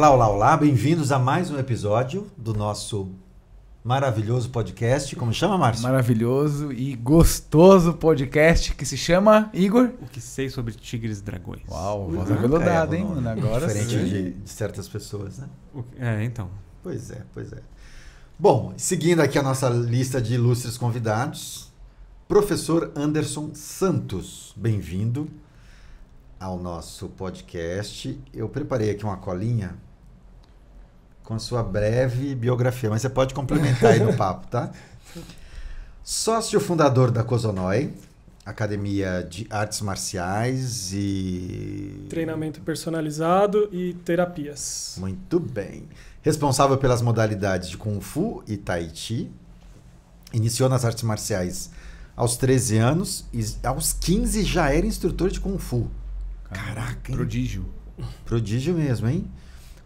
Olá, olá, olá, bem-vindos a mais um episódio do nosso maravilhoso podcast. Como chama, Márcio? Maravilhoso e gostoso podcast que se chama, Igor? O que sei sobre tigres e dragões. Uau, voz aveludada, hein? Agora diferente de certas pessoas, né? É, então. Pois é, pois é. Bom, seguindo aqui a nossa lista de ilustres convidados, professor Anderson Santos, bem-vindo ao nosso podcast. Eu preparei aqui uma colinha com a sua breve biografia, mas você pode complementar aí no papo, tá? Sócio fundador da Kozonoe, Academia de Artes Marciais e... treinamento personalizado e terapias. Muito bem. Responsável pelas modalidades de Kung Fu e Tai Chi. Iniciou nas artes marciais aos 13 anos e aos 15 já era instrutor de Kung Fu. Caraca, hein? Prodígio. Prodígio mesmo, hein?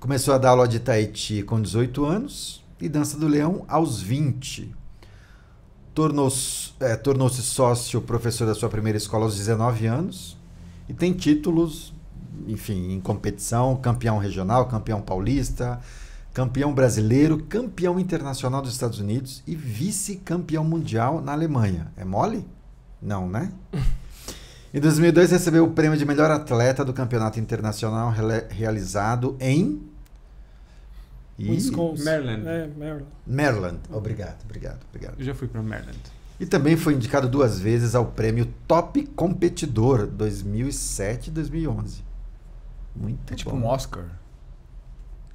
Começou a dar aula de Tai Chi com 18 anos e Dança do Leão aos 20. Tornou-se sócio professor da sua primeira escola aos 19 anos e tem títulos, enfim, em competição, campeão regional, campeão paulista, campeão brasileiro, campeão internacional dos Estados Unidos e vice-campeão mundial na Alemanha. É mole? Não, né? Em 2002, recebeu o prêmio de melhor atleta do campeonato internacional realizado em... Wisconsin. Maryland. É, Maryland. Maryland. Obrigado. Eu já fui para Maryland. E também foi indicado 2 vezes ao prêmio Top Competidor 2007 e 2011. Muito bom. Tipo um Oscar.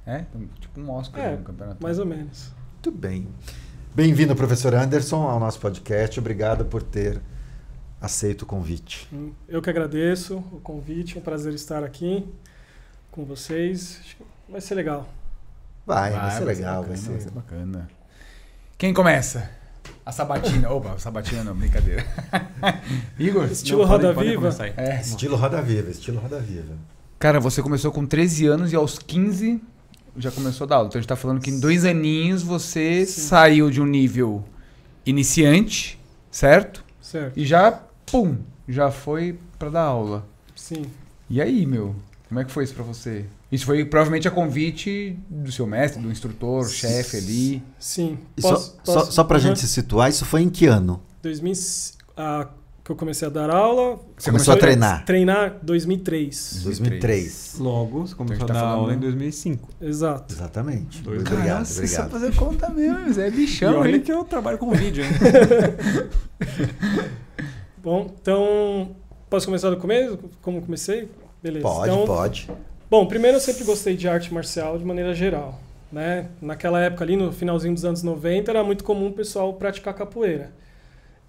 É? Tipo um Oscar no campeonato. Mais ou menos. Muito bem. Bem-vindo, professor Anderson, ao nosso podcast. Obrigado por ter... aceito o convite. Eu que agradeço o convite, é um prazer estar aqui com vocês. Vai ser legal. Vai ser legal, vai ser bacana. Quem começa? A Sabatina. Opa, Sabatina não, brincadeira. Igor, estilo Roda Viva. É. Estilo Roda Viva. Cara, você começou com 13 anos e aos 15 já começou a dar aula. Então a gente tá falando que em 2 aninhos você saiu de um nível iniciante, certo? E já, pum, já foi pra dar aula. Sim. E aí, meu, como é que foi isso pra você? Isso foi provavelmente a convite do seu mestre, do instrutor, chefe ali. Sim. Só pra gente se situar, isso foi em que ano? 2000, que eu comecei a dar aula. Você começou a treinar? Treinar em 2003. 2003. Logo, você começou a dar aula em 2005. Exato. Exatamente. Obrigado. Você sabe fazer conta mesmo, é bichão. E olha que eu trabalho com vídeo, hein? Bom, então, posso começar do começo? Como comecei? Beleza. Pode. Bom, primeiro eu sempre gostei de arte marcial de maneira geral, né? Naquela época ali, no finalzinho dos anos 90, era muito comum o pessoal praticar capoeira.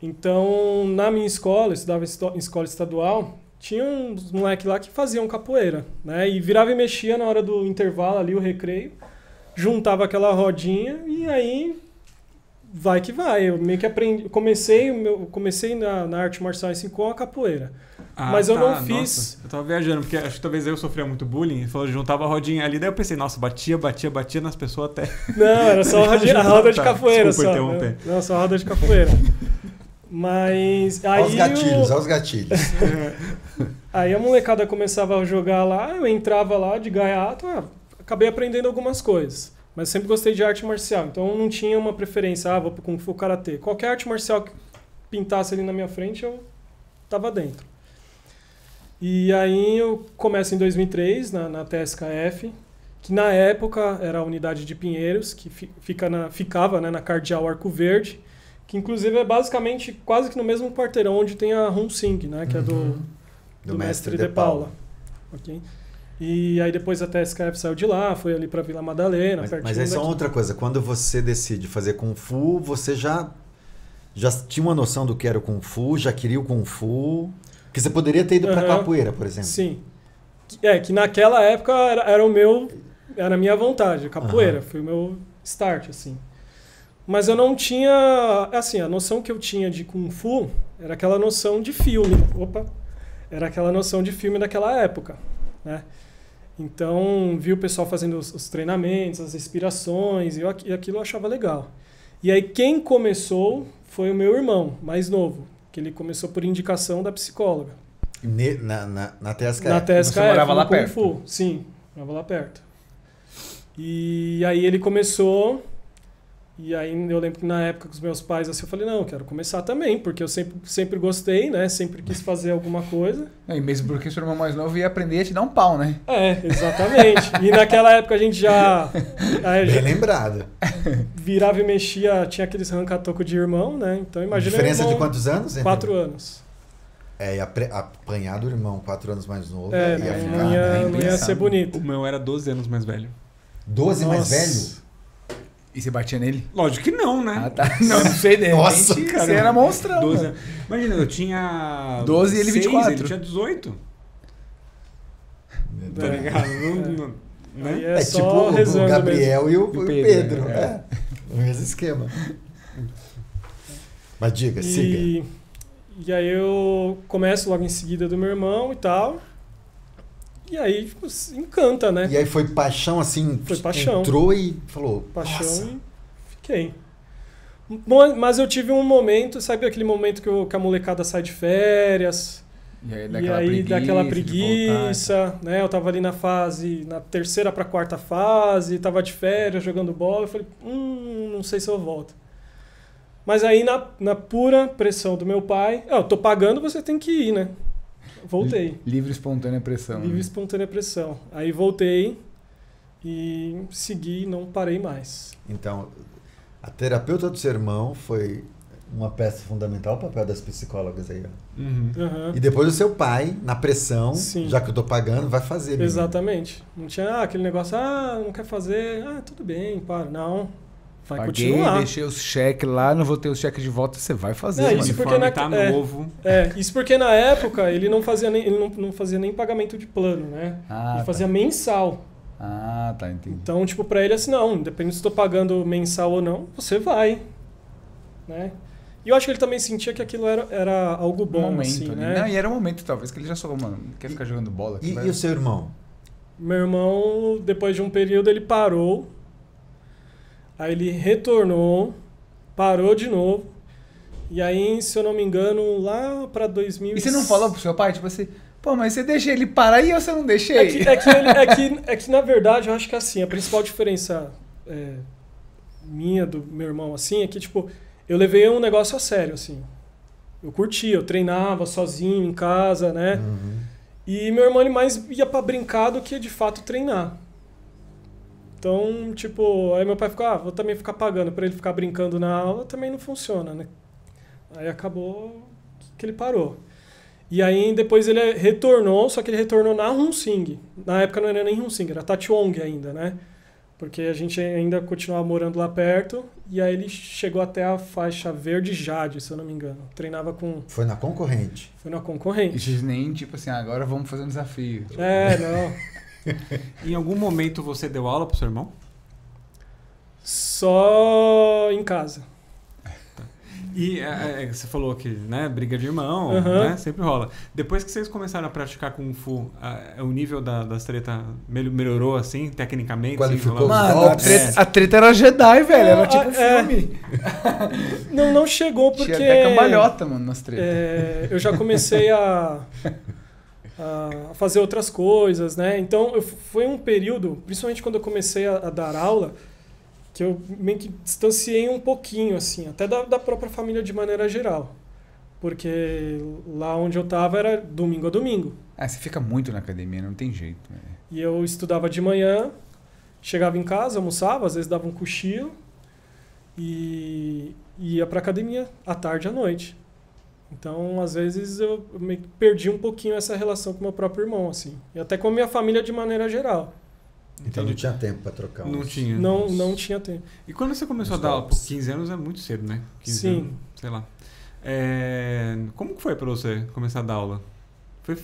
Então, na minha escola, eu estudava em escola estadual, tinha uns moleques lá que faziam capoeira, né? E virava e mexia na hora do intervalo ali, o recreio, juntava aquela rodinha e aí vai que vai. Eu meio que aprendi, comecei na arte marcial assim com a capoeira. Ah, mas eu não fiz... Nossa, eu tava viajando, porque acho que talvez eu sofria muito bullying. Falou, juntava a rodinha ali, daí eu pensei, nossa, batia nas pessoas até... Não, era só a roda de capoeira. Desculpa, só. Não, só a roda de capoeira. Mas aí aos gatilhos. Aí a molecada começava a jogar lá, eu entrava lá de gaiato, acabei aprendendo algumas coisas. Mas sempre gostei de arte marcial, então eu não tinha uma preferência, vou pro Kung Fu, Karatê. Qualquer arte marcial que pintasse ali na minha frente, eu tava dentro. E aí eu começo em 2003, na TSKF, que na época era a unidade de Pinheiros, que ficava, né, na Cardeal Arco Verde, que inclusive é basicamente quase que no mesmo quarteirão onde tem a Hung Sing, né? Que é do Mestre de Paula. Okay? E aí depois a TSKF saiu de lá, foi ali para Vila Madalena. Mas essa é outra coisa. Quando você decide fazer Kung Fu, você já tinha uma noção do que era o Kung Fu, já queria o Kung Fu, que você poderia ter ido para capoeira, por exemplo. Sim. É, que naquela época era a minha vontade, capoeira. Foi o meu start, assim. Mas eu não tinha... Assim, a noção que eu tinha de Kung Fu era aquela noção de filme. Era aquela noção de filme daquela época, né? Então, vi o pessoal fazendo os treinamentos, as respirações, e aquilo eu achava legal. E aí, quem começou foi o meu irmão, mais novo, que ele começou por indicação da psicóloga. Na TSKF? Na TSKF, você morava lá perto? Sim, morava lá perto. E aí ele começou, e aí eu lembro que na época com os meus pais, assim, eu falei, não, eu quero começar também, porque eu sempre gostei, né? Sempre quis fazer alguma coisa. É, e mesmo porque seu irmão mais novo ia aprender a te dar um pau, né? É, exatamente. E naquela época a gente já... Bem lembrado. Virava e mexia, tinha aqueles ranca-toco de irmão, né? Então imagina... Diferença de quantos anos? 4 anos. É, e apanhar do irmão 4 anos mais novo, é, ia ficar... Não ia ser bonito. O meu era 12 anos mais velho. 12 mais velho? E você batia nele? Lógico que não, né? Ah, tá. Não sei dele. Nossa, cara, você era monstrão. 12. Imagina, eu tinha... 12 e ele 24. Ele tinha 18. Tá ligado? É, é tipo o Gabriel e o Pedro. É. O mesmo esquema. Mas diga, siga. E aí eu começo logo em seguida do meu irmão e tal... E aí, tipo, encanta, né? E aí foi paixão, assim, foi paixão. Entrou e falou... Paixão e fiquei. Mas eu tive um momento, sabe aquele momento que a molecada sai de férias? E aí dá aquela preguiça, né? Eu tava ali na fase, na 3ª pra 4ª fase, tava de férias, jogando bola. Eu falei, não sei se eu volto. Mas aí, na pura pressão do meu pai, eu tô pagando, você tem que ir, né? Voltei. Livre, espontânea pressão. Livre, espontânea pressão. Aí voltei e segui, não parei mais. Então, a terapeuta do seu irmão foi uma peça fundamental, o papel das psicólogas aí. Ó. E depois o seu pai, na pressão, sim, já que eu tô pagando, vai fazer. Exatamente. Mesmo. Não tinha aquele negócio, não quer fazer, tudo bem, para. Não. Vai continuar. Deixei os cheques lá, não vou ter os cheques de volta, você vai fazer. Isso porque na época ele não fazia nem, pagamento de plano, né? Ele fazia mensal. Ah, tá, entendi. Então, tipo, pra ele assim, não, independente se estou pagando mensal ou não, você vai. Né? E eu acho que ele também sentia que aquilo era algo bom, momento, assim, né? Não, e era um momento, talvez, que ele já só, mano, quer ficar jogando bola. E o seu irmão? Meu irmão, depois de um período, ele parou. Aí ele retornou, parou de novo. E aí, se eu não me engano, lá pra 2000... E você não falou pro seu pai? Tipo assim, pô, mas você deixa ele parar e eu não deixei? É que na verdade, eu acho que assim, a principal diferença minha, do meu irmão, assim, é que tipo, eu levei um negócio a sério, assim. Eu curtia, eu treinava sozinho em casa, né? E meu irmão, ele mais ia pra brincar do que de fato treinar. Então, tipo, aí meu pai ficou, vou também ficar pagando pra ele ficar brincando na aula, também não funciona, né? Aí acabou que ele parou. E aí depois ele retornou, só que ele retornou na Hung Sing. Na época não era nem Hung Sing, era Tat Chong ainda, né? Porque a gente ainda continuava morando lá perto, e aí ele chegou até a faixa verde jade, se eu não me engano. Treinava com... Foi na concorrente. Foi na concorrente. E nem, tipo assim, agora vamos fazer um desafio. É, não... Em algum momento você deu aula pro seu irmão? Só em casa. E você falou que, né, briga de irmão, né, sempre rola. Depois que vocês começaram a praticar Kung Fu, o nível das tretas melhorou, assim, tecnicamente? Qualificou. Mano, a treta era Jedi, velho, era tipo um filme. Não chegou porque... Tinha até cambalhota, mano, nas tretas. Eu já comecei a fazer outras coisas, né? Então, foi um período, principalmente quando eu comecei a dar aula, que eu meio que distanciei um pouquinho, assim, até da própria família de maneira geral. Porque lá onde eu tava era domingo a domingo. Ah, você fica muito na academia, não tem jeito. Né? E eu estudava de manhã, chegava em casa, almoçava, às vezes dava um cochilo e ia pra academia à tarde e à noite. Então, às vezes, eu meio que perdi um pouquinho essa relação com meu próprio irmão, assim. E até com a minha família de maneira geral. Então não tinha tempo para trocar. Não tinha. Não tinha tempo. E quando você começou a dar aula? 15 anos é muito cedo, né? 15 sim. Anos, sei lá. Como que foi para você começar a dar aula? Foi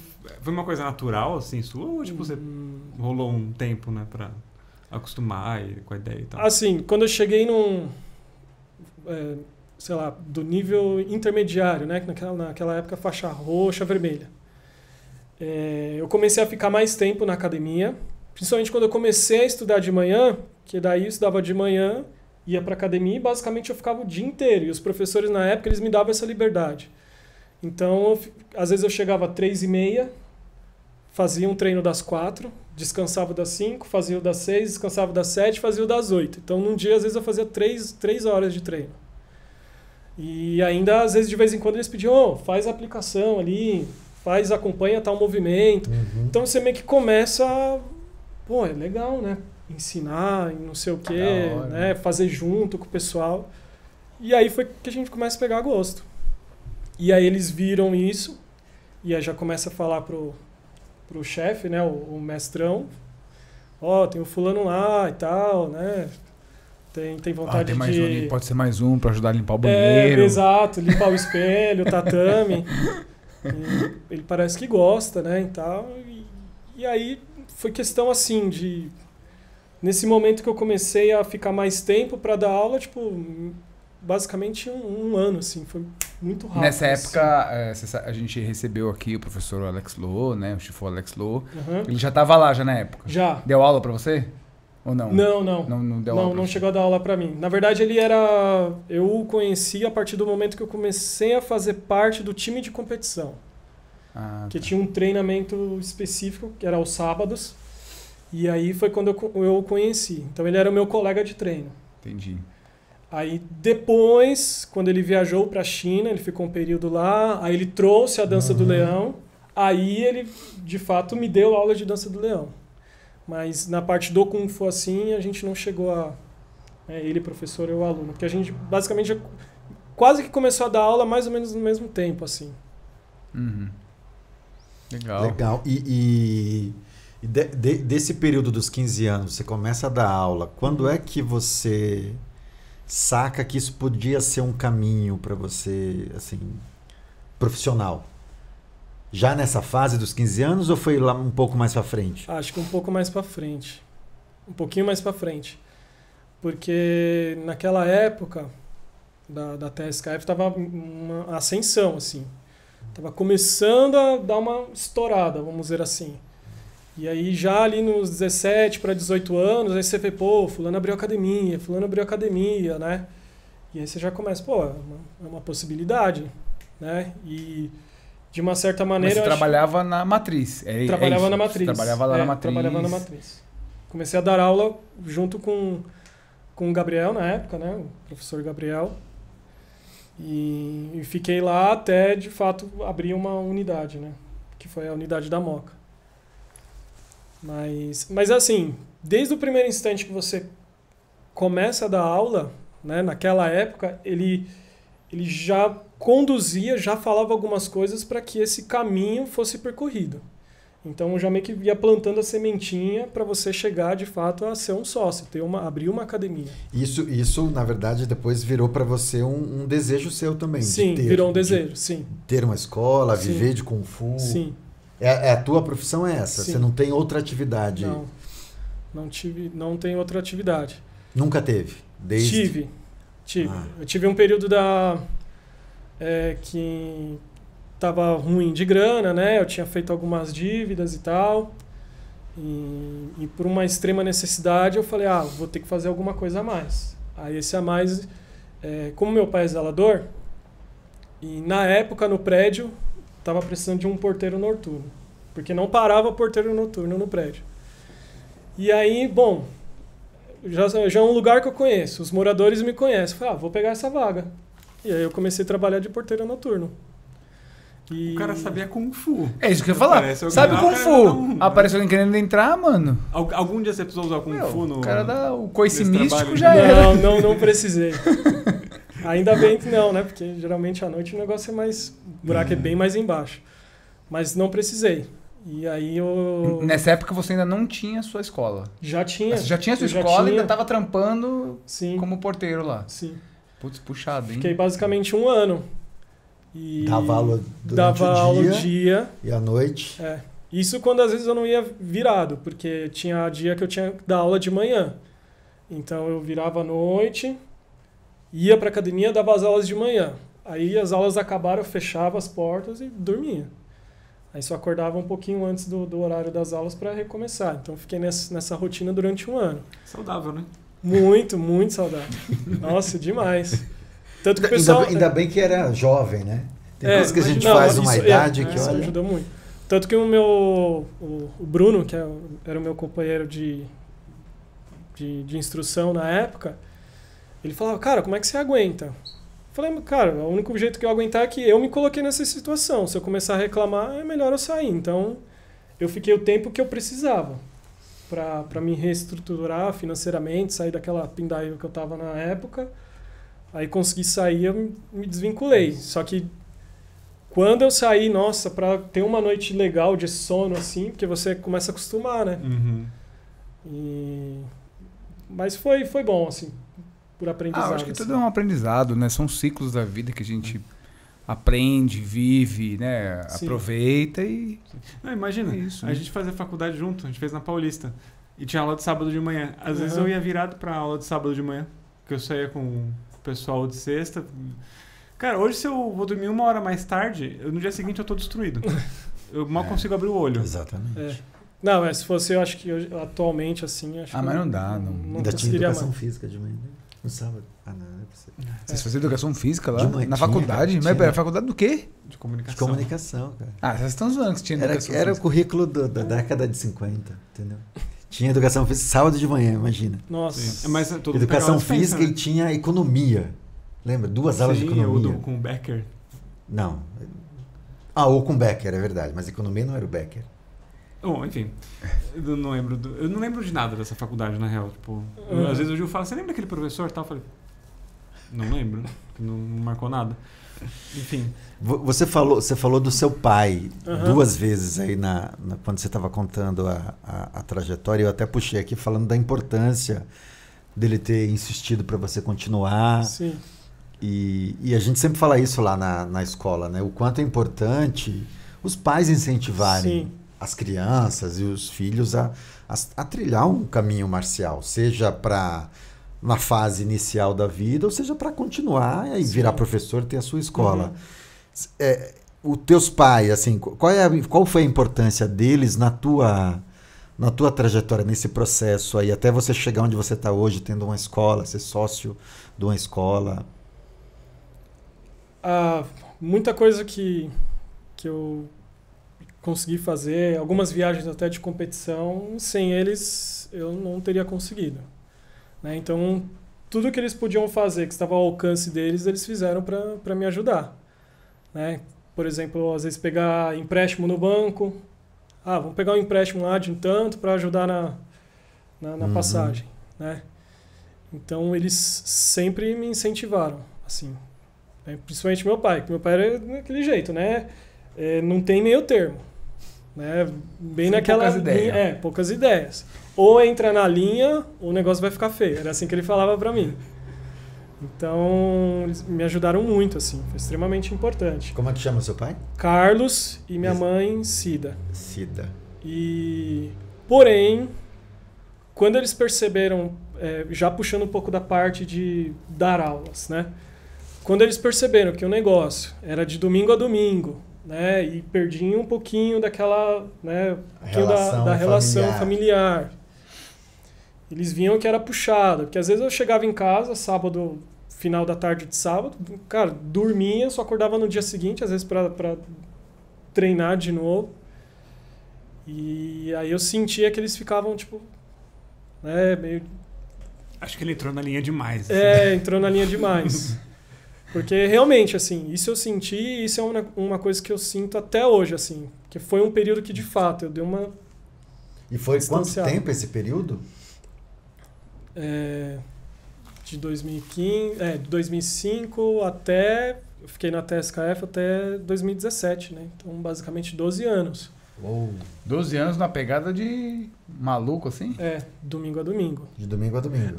uma coisa natural, assim, sua? Ou tipo, você rolou um tempo, né, para acostumar com a ideia e tal? Assim, quando eu cheguei num... sei lá, do nível intermediário, né? Naquela época, faixa roxa, vermelha. Eu comecei a ficar mais tempo na academia, principalmente quando eu comecei a estudar de manhã, que daí eu estudava de manhã, ia para academia e basicamente eu ficava o dia inteiro. E os professores, na época, eles me davam essa liberdade. Então, às vezes eu chegava às 3h30, fazia um treino das 4, descansava das 5, fazia o das 6, descansava das 7, fazia o das 8. Então, num dia, às vezes, eu fazia 3 horas de treino. E ainda, às vezes, de vez em quando, eles pediam, oh, faz a aplicação ali, faz, acompanha tal movimento. Uhum. Então, você meio que começa a... Pô, é legal, né? Ensinar, não sei o quê, né? Fazer junto com o pessoal. E aí foi que a gente começa a pegar gosto. E aí eles viram isso, e aí já começa a falar pro chefe, né? O mestrão. Ó, tem o fulano lá e tal, né? Tem vontade tem mais de... pode ser mais um para ajudar a limpar o banheiro. É, exato, limpar o espelho, o tatame. E ele parece que gosta, né? E tal. E aí foi questão assim de... Nesse momento que eu comecei a ficar mais tempo para dar aula, tipo... Basicamente um ano, assim, foi muito rápido. Nessa época, assim, a gente recebeu aqui o professor Alex Loh, né? O Sifu Alex Loh. Uhum. Ele já estava lá, já na época. Já. Deu aula para você? Ou não? Não, não. Não, deu aula, não chegou a dar aula para mim. Na verdade, ele era... Eu o conheci a partir do momento que eu comecei a fazer parte do time de competição. Ah, que tinha um treinamento específico, que era aos sábados. E aí foi quando eu o conheci. Então, ele era o meu colega de treino. Entendi. Aí depois, quando ele viajou para a China, ele ficou um período lá, aí ele trouxe a Dança do Leão, aí ele, de fato, me deu aula de Dança do Leão. Mas na parte do Kung Fu, assim, a gente não chegou a... ele, professor, eu, aluno. Porque a gente, basicamente, quase que começou a dar aula mais ou menos no mesmo tempo, assim. Uhum. Legal. Legal. E desse período dos 15 anos, você começa a dar aula, quando é que você... saca que isso podia ser um caminho para você, assim, profissional? Já nessa fase dos 15 anos ou foi lá um pouco mais para frente? Acho que um pouco mais para frente. Um pouquinho mais para frente. Porque naquela época da TSKF tava uma ascensão, assim. Tava começando a dar uma estourada, vamos dizer assim. E aí já ali nos 17 para 18 anos, aí você vê, pô, fulano abriu academia, né? E aí você já começa, pô, é uma possibilidade, né? E de uma certa maneira... Mas você trabalhava na matriz. Trabalhava na matriz. Trabalhava lá na matriz. Trabalhava na matriz. Comecei a dar aula junto com o Gabriel na época, né? O professor Gabriel. E fiquei lá até, de fato, abrir uma unidade, né? Que foi a unidade da Moca. Mas assim, desde o primeiro instante que você começa a dar aula, né, naquela época, ele já conduzia, já falava algumas coisas para que esse caminho fosse percorrido. Então, já meio que ia plantando a sementinha para você chegar, de fato, a ser um sócio, abrir uma academia. Isso na verdade, depois virou para você um desejo seu também. Sim, virou um desejo, sim. Ter uma escola, sim. Viver de Kung Fu. Sim. A tua profissão é essa? Sim. Você não tem outra atividade? Não tenho outra atividade. Nunca teve? Desde... Tive. Ah. Eu tive um período que estava ruim de grana, né? Eu tinha feito algumas dívidas e tal. E por uma extrema necessidade eu falei, vou ter que fazer alguma coisa a mais. Aí esse a mais... como meu pai é zelador, e na época no prédio... Tava precisando de um porteiro noturno, porque não parava porteiro noturno no prédio. E aí, bom, já é um lugar que eu conheço, os moradores me conhecem. Falei, vou pegar essa vaga. E aí eu comecei a trabalhar de porteiro noturno. E... O cara sabia Kung Fu. É isso que eu ia falar. Sabe Kung Fu. Aparece alguém querendo entrar, mano. Algum dia você precisou usar Kung Fu no... O cara dá o coice místico já era. Não precisei. Ainda bem que não, né? Porque geralmente à noite o negócio é mais... O buraco é bem mais embaixo. Mas não precisei. E aí eu... Nessa época você ainda não tinha sua escola. Já tinha. Mas você já tinha sua escola e ainda estava trampando, sim, como porteiro lá. Sim. Putz, puxado, hein? Fiquei basicamente um ano. E dava aula durante o dia. E à noite. É. Isso quando às vezes eu não ia virado, porque tinha dia que eu tinha que dar aula de manhã. Então eu virava à noite... Ia para academia, dava as aulas de manhã. Aí as aulas acabaram, eu fechava as portas e dormia. Aí só acordava um pouquinho antes do horário das aulas para recomeçar. Então fiquei nessa rotina durante um ano. Saudável, né? Muito, muito saudável. Nossa, demais. Tanto que o pessoal... Ainda bem que era jovem, né? Tem coisas que a gente faz uma idade que olha... Isso ajudou muito. Tanto que o Bruno, que era o meu companheiro de instrução na época, ele falava, cara, como é que você aguenta? Eu falei, cara, o único jeito que eu aguentar é que eu me coloquei nessa situação. Se eu começar a reclamar, é melhor eu sair. Então, eu fiquei o tempo que eu precisava para me reestruturar financeiramente, sair daquela pindaíba que eu estava na época. Aí consegui sair, eu me desvinculei. Só que quando eu saí, nossa, para ter uma noite legal de sono assim, porque você começa a acostumar, né? Uhum. Mas foi bom, assim. Por aprendizado. Acho que tudo é um aprendizado, né? São ciclos da vida que a gente aprende, vive, né? Sim. Aproveita e... Não, imagina, isso, a gente fazia faculdade junto, a gente fez na Paulista. E tinha aula de sábado de manhã. Às vezes eu ia virado pra aula de sábado de manhã, porque eu saía com o pessoal de sexta. Cara, hoje se eu vou dormir 1 hora mais tarde, no dia seguinte eu tô destruído. Eu mal consigo abrir o olho. Exatamente. Não, mas se fosse, eu acho que hoje, atualmente, assim... Acho que mas não dá. Não ainda tinha educação física de manhã, né? No sábado. Ah, não, não é possível. Vocês faziam educação física lá? Mantinha, na faculdade? Mas a faculdade do quê? De comunicação. De comunicação, cara. Ah, vocês estão zoando que tinha educação física. Era o currículo da década de 50, entendeu? Tinha educação física sábado de manhã, imagina. Nossa. Sim. Mas todo educação física e tinha economia. Lembra? 2 aulas de economia. Ou com o Becker? Não. Ah, ou com o Becker, é verdade. Mas economia não era o Becker. Bom, enfim, eu não lembro de nada dessa faculdade, na real. Tipo, às vezes o Gil fala, você lembra aquele professor? Tal? Eu falei, não lembro, não marcou nada. Enfim. Você falou do seu pai 2 vezes aí, quando você estava contando a trajetória. Eu até puxei aqui falando da importância dele ter insistido para você continuar. Sim. E a gente sempre fala isso lá na escola, né? O quanto é importante os pais incentivarem... Sim. As crianças e os filhos a trilhar um caminho marcial, seja para na fase inicial da vida, ou seja para continuar e virar professor, ter a sua escola. Os teus pais, assim, qual foi a importância deles na tua trajetória, nesse processo aí, até você chegar onde você está hoje, tendo uma escola, ser sócio de uma escola? Muita coisa que eu consegui fazer, algumas viagens até de competição, sem eles eu não teria conseguido, né? Então, tudo que eles podiam fazer, que estava ao alcance deles, eles fizeram para me ajudar, né? Por exemplo, às vezes pegar empréstimo no banco, vamos pegar um empréstimo lá de um tanto para ajudar na passagem, né? Então, eles sempre me incentivaram, assim, né? Principalmente meu pai, que meu pai era daquele jeito, né? Não tem meio termo. Né? Bem naquela poucas ideias. Poucas ideias. Ou entra na linha, ou o negócio vai ficar feio. Era assim que ele falava pra mim. Então, eles me ajudaram muito, assim. Foi extremamente importante. Como é que chama seu pai? Carlos e minha mãe, Cida. Cida. E, porém, quando eles perceberam, já puxando um pouco da parte de dar aulas, né? Quando eles perceberam que o negócio era de domingo a domingo, né, e perdi um pouquinho daquela, né, relação familiar. Eles viam que era puxado, porque às vezes eu chegava em casa, sábado, final da tarde de sábado, cara, dormia, só acordava no dia seguinte, às vezes para treinar de novo. E aí eu sentia que eles ficavam, tipo, né, meio... Acho que ele entrou na linha demais. Entrou na linha demais. Porque realmente, assim, isso eu senti, e isso é uma coisa que eu sinto até hoje, assim. Que foi um período que, de fato, eu dei uma... E foi quanto tempo esse período? De 2015, de 2005 até... Eu fiquei na TSKF até 2017, né? Então, basicamente, 12 anos. Uou. 12 anos na pegada de maluco, assim? Domingo a domingo. De domingo a domingo.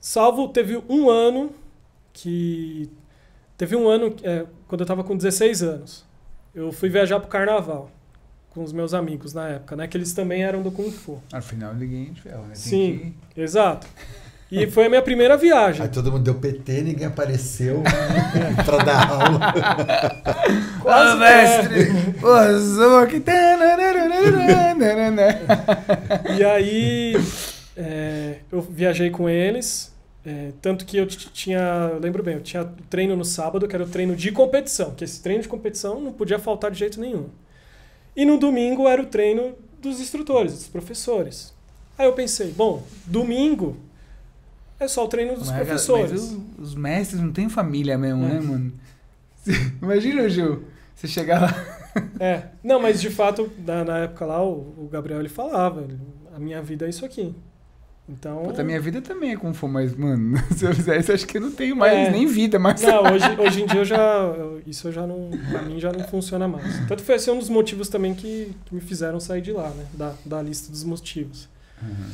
Salvo, teve um ano... que teve um ano, quando eu estava com 16 anos, eu fui viajar para o carnaval com os meus amigos na época, né? Que eles também eram do Kung Fu. Afinal, ninguém de ferro, né? Sim, exato. E foi a minha primeira viagem. Aí todo mundo deu PT, ninguém apareceu para dar aula. Quase, mestre! E aí, eu viajei com eles... tanto que eu lembro bem, eu tinha treino no sábado, que era o treino de competição, que esse treino de competição não podia faltar de jeito nenhum. E no domingo era o treino dos instrutores, dos professores. Aí eu pensei, bom, domingo é só o treino dos professores. Mas os mestres não têm família mesmo, né, mano? Imagina, Gil, você chegar lá... É, não, mas de fato, na época lá, o Gabriel ele falava, a minha vida é isso aqui. Então... Pô, a minha vida também é Kung Fu, mas, mano, se eu fizer isso, acho que eu não tenho mais nem vida. Mas... Não, hoje em dia, isso pra mim já não funciona mais. Tanto foi assim, um dos motivos também que me fizeram sair de lá, né? Da lista dos motivos. Uhum.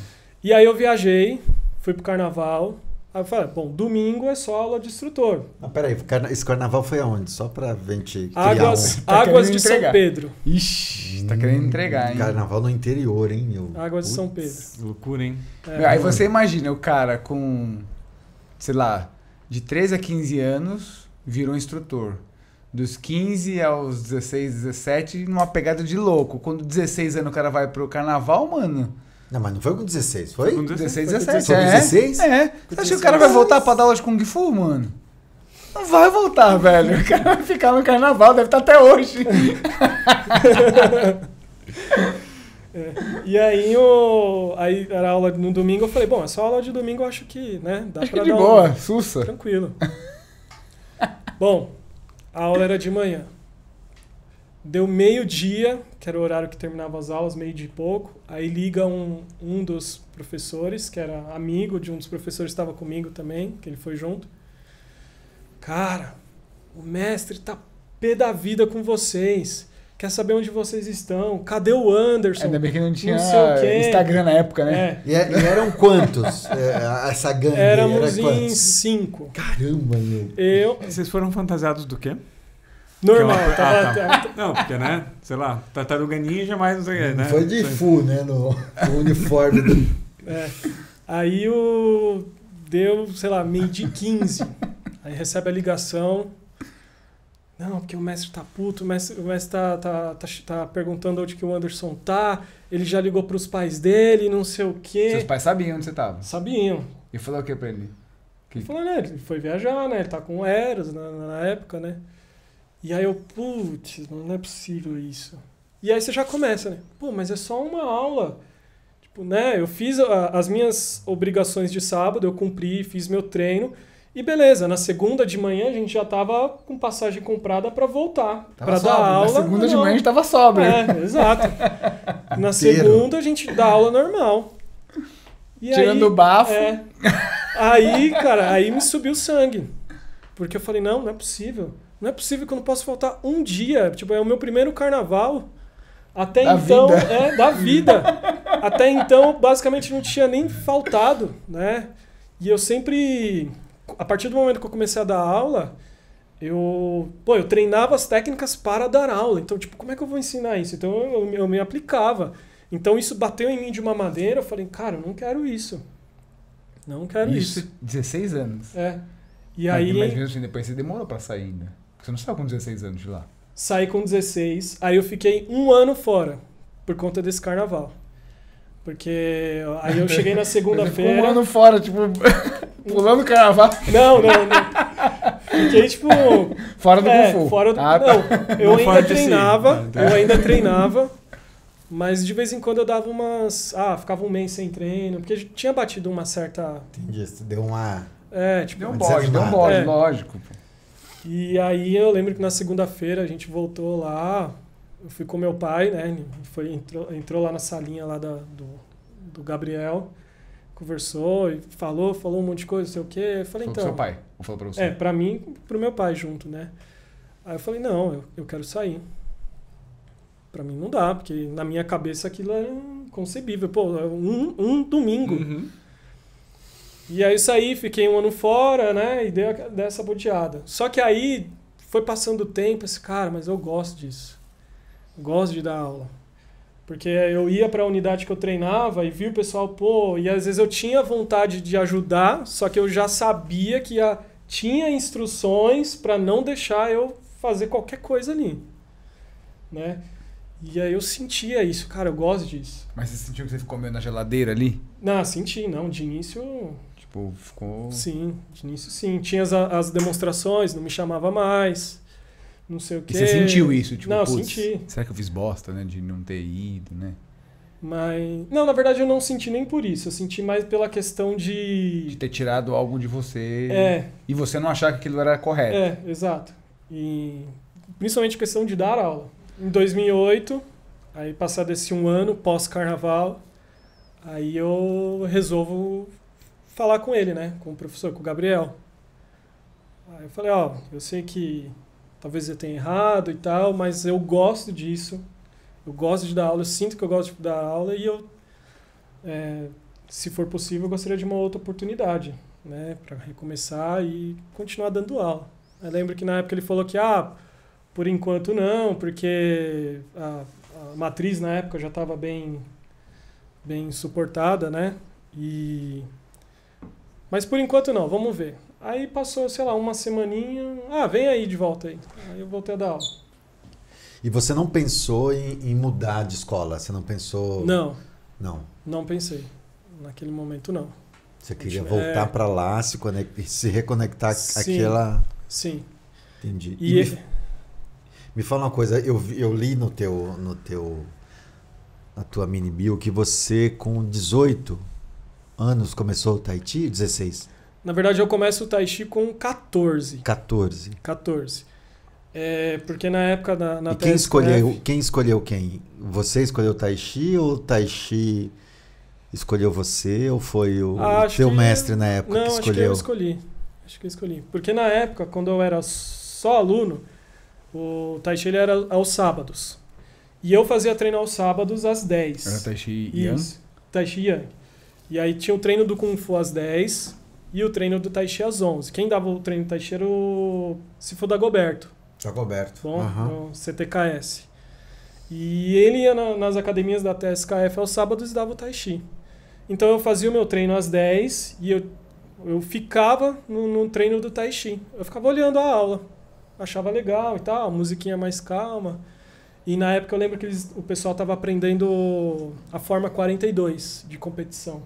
E aí eu viajei, fui pro carnaval, aí eu falei, bom, domingo é só aula de instrutor. Ah, peraí, esse carnaval foi aonde? Só pra gente criar Águas de São Pedro. Ixi, tá querendo entregar, hein? Carnaval no interior, hein, meu? Águas de São Pedro. Loucura, hein? É, aí você imagina o cara com, sei lá, de 13 a 15 anos, virou instrutor. Dos 15 aos 16, 17, numa pegada de louco. Quando 16 anos o cara vai pro carnaval, mano... Não, mas não foi com 16, foi? Com 16, 17. Foi com 16? É. Você acha que o cara vai voltar pra dar aula de Kung Fu, mano? Não vai voltar, velho. O cara vai ficar no carnaval, deve estar até hoje. É. E aí, aí era aula no domingo, eu falei, bom, é só aula de domingo, eu acho que, né? Dá acho pra que dar de boa, sussa. Tranquilo. Bom, a aula era de manhã. Deu meio-dia, que era o horário que terminava as aulas, meio-dia e pouco. Aí liga um dos professores, que era amigo de um dos professores que estava comigo também, que ele foi junto. Cara, o mestre tá pé da vida com vocês. Quer saber onde vocês estão? Cadê o Anderson? Ainda bem que não tinha Instagram na época, né? É. E eram quantos? Essa gangue? Éramos em 5. Caramba, meu. Vocês foram fantasiados do quê? Normal, porque tá. Não, porque, né? Sei lá, tartaruga ninja, mas não sei o que, né? Foi de Fu, né? No uniforme do... Aí deu, sei lá, meio-dia 15. Aí recebe a ligação. Não, porque o mestre tá puto, o mestre tá perguntando onde que o Anderson tá. Ele já ligou pros pais dele, não sei o quê. Seus pais sabiam onde você tava? Sabiam. E falou o que pra ele? Ele falou, né? Ele foi viajar, né? Ele tá com o Eros na época, né? E aí eu, putz, não é possível isso. E aí você já começa, né? Pô, mas é só uma aula. Tipo, né? Eu fiz as minhas obrigações de sábado, eu cumpri, fiz meu treino. E beleza, na segunda de manhã a gente já tava com passagem comprada pra voltar. Pra dar aula. Na segunda de manhã a gente tava sóbrio. É, exato. Na segunda a gente dá aula normal. E tirando o bafo. É. Aí, cara, aí me subiu o sangue. Porque eu falei, não é possível. Não é possível que eu não possa faltar um dia. Tipo, é o meu primeiro carnaval. Até então, da vida. Até então, basicamente, não tinha nem faltado, né? E eu sempre... A partir do momento que eu comecei a dar aula, eu treinava as técnicas para dar aula. Então, tipo, como é que eu vou ensinar isso? Então, eu me aplicava. Então, isso bateu em mim de uma maneira. Eu falei, cara, eu não quero isso. Não quero isso. Isso, 16 anos. É. E aí... Mas mesmo assim, depois você demorou pra sair ainda. Você não saiu com 16 anos de lá. Saí com 16, aí eu fiquei um ano fora, por conta desse carnaval. Porque aí eu cheguei na segunda-feira... Um ano fora, tipo, pulando carnaval. Não. Fiquei, tipo... Fora do Kung Fu. Fora do... Não, eu ainda treinava, mas de vez em quando eu dava umas... ficava um mês sem treino, porque tinha batido uma certa... Entendi, você deu uma... tipo... Deu um bode, lógico. E aí eu lembro que na segunda-feira a gente voltou lá, eu fui com meu pai, né? Entrou lá na salinha lá do Gabriel, conversou e falou um monte de coisa, sei o quê. Eu falei, então... Falou pro seu pai? Ou falou pra você? Pra mim e pro meu pai junto, né? Aí eu falei, não, eu quero sair. Pra mim não dá, porque na minha cabeça aquilo era inconcebível. Pô, um domingo... Uhum. E aí eu saí, fiquei um ano fora, né? E dei essa bodeada. Só que aí foi passando o tempo, esse cara, mas eu gosto disso. Gosto de dar aula. Porque eu ia pra unidade que eu treinava e vi o pessoal, pô... E às vezes eu tinha vontade de ajudar, só que eu já sabia que tinha instruções pra não deixar eu fazer qualquer coisa ali. Né? E aí eu sentia isso, cara, eu gosto disso. Mas você sentiu que você ficou meio na geladeira ali? Não, senti, não. De início... Tipo, ficou... Sim, de início sim. Tinha as demonstrações, não me chamava mais. não sei o quê. E você sentiu isso? Tipo, não, senti. Será que eu fiz bosta, né? De não ter ido, né? Mas... Não, na verdade eu não senti nem por isso. Eu senti mais pela questão de... De ter tirado algo de você. É. E você não achar que aquilo era correto. É, exato. E principalmente questão de dar aula. Em 2008, aí passado esse um ano, pós-carnaval, aí eu resolvo falar com ele, né? Com o professor, com o Gabriel. Aí eu falei, ó, eu sei que talvez eu tenha errado e tal, mas eu gosto disso. Eu gosto de dar aula, eu sinto que eu gosto de dar aula e eu, se for possível, eu gostaria de uma outra oportunidade, né, para recomeçar e continuar dando aula. Eu lembro que na época ele falou que, ah, por enquanto não, porque a matriz na época já estava bem suportada, né, e... Mas por enquanto não, vamos ver. Aí passou, sei lá, uma semaninha, ah, vem aí de volta aí. Aí eu voltei a dar aula. E você não pensou em mudar de escola? Você não pensou... Não. Não? Não pensei. Naquele momento, não. Você queria voltar para lá, se reconectar àquela... Sim. Entendi. E me fala uma coisa. Eu li na tua mini bio que você, com 18 anos, começou o Tai Chi? 16? Na verdade, eu começo o Tai Chi com 14. 14. 14. É, porque na época na TSKF... Quem escolheu quem? Você escolheu o Tai Chi ou o Tai Chi escolheu você? Ou foi o teu mestre na época que escolheu? Não, acho que eu escolhi. Acho que eu escolhi. Porque na época, quando eu era só aluno, o Tai Chi ele era aos sábados. E eu fazia treino aos sábados às 10. Era o Tai Chi Yang? Tai Chi Yang. E aí tinha o treino do Kung Fu às 10 e o treino do Tai Chi às 11. Quem dava o treino do Tai Chi era o Sifu Dagoberto. Bom, CTKS. E ele ia nas academias da TSKF aos sábados e dava o Tai Chi. Então eu fazia o meu treino às 10 e eu ficava no treino do Tai Chi. Eu ficava olhando a aula. Achava legal e tal, a musiquinha mais calma. E na época eu lembro que o pessoal estava aprendendo a forma 42 de competição.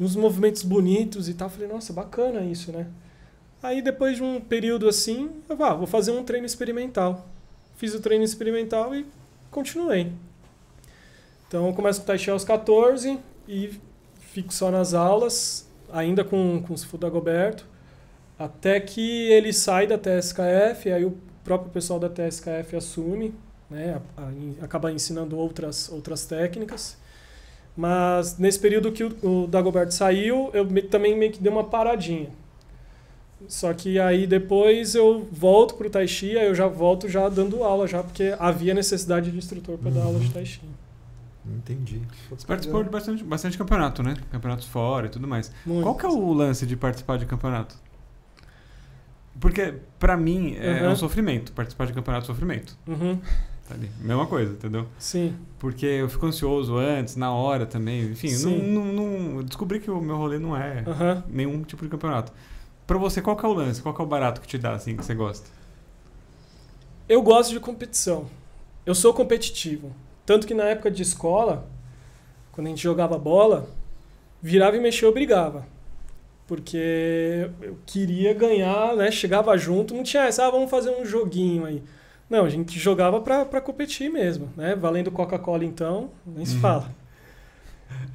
Uns movimentos bonitos e tal. Eu falei, nossa, bacana isso, né? Aí depois de um período assim, eu falei, ah, vou fazer um treino experimental. Fiz o treino experimental e continuei. Então eu começo o Tai Chi aos 14 e fico só nas aulas, ainda com o Sifu Dagoberto, até que ele sai da TSKF, aí o próprio pessoal da TSKF assume, né, acaba ensinando outras técnicas. Mas nesse período que o Dagoberto saiu, eu também meio que dei uma paradinha. Só que aí depois eu volto pro Tai Chi, aí eu já volto já dando aula, já porque havia necessidade de instrutor para dar aula de Tai Chi. Entendi. Você participou de bastante campeonato, né? Campeonatos fora e tudo mais. Muito. Qual que é o lance de participar de campeonato? Porque para mim é um sofrimento. Participar de campeonato é sofrimento. Tá ali. Mesma coisa, entendeu? Sim. Porque eu fico ansioso antes, na hora também. Enfim, não descobri que o meu rolê não é nenhum tipo de campeonato. Pra você, qual que é o lance? Qual que é o barato que te dá, assim, que você gosta? Eu gosto de competição. Eu sou competitivo. Tanto que na época de escola, quando a gente jogava bola, virava e mexia, eu brigava. Porque eu queria ganhar, né? Chegava junto, não tinha essa, ah, vamos fazer um joguinho aí. Não, a gente jogava pra competir mesmo, né? Valendo Coca-Cola, então, nem se fala.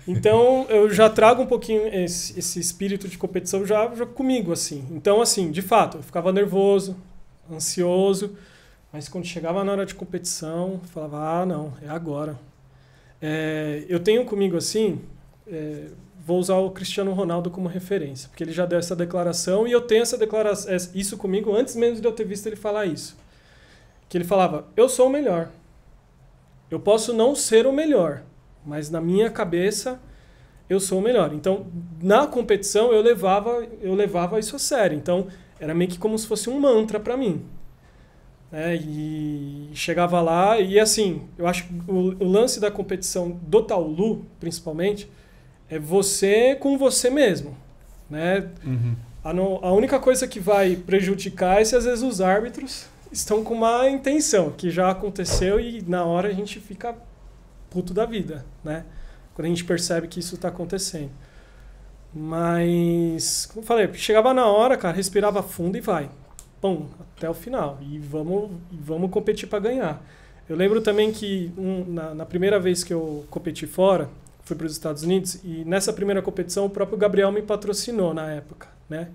Então, eu já trago um pouquinho esse espírito de competição já comigo, assim. Então, assim, de fato, eu ficava nervoso, ansioso, mas quando chegava na hora de competição, eu falava, ah, não, é agora. Eu tenho comigo, assim, vou usar o Cristiano Ronaldo como referência, porque ele já deu essa declaração, e eu tenho essa declaração, isso comigo antes mesmo de eu ter visto ele falar isso. Que ele falava, eu sou o melhor. Eu posso não ser o melhor, mas na minha cabeça eu sou o melhor. Então, na competição eu levava isso a sério. Então, era meio que como se fosse um mantra para mim. E chegava lá e assim, eu acho que o lance da competição do Taolu, principalmente, é você com você mesmo, né? A única coisa que vai prejudicar é se às vezes os árbitros estão com má intenção, que já aconteceu e na hora a gente fica puto da vida, né? Quando a gente percebe que isso está acontecendo. Mas, como eu falei, chegava na hora, cara, respirava fundo e vai. pum, até o final. E vamos competir para ganhar. Eu lembro também que na primeira vez que eu competi fora, fui para os Estados Unidos, e nessa primeira competição o próprio Gabriel me patrocinou na época, né?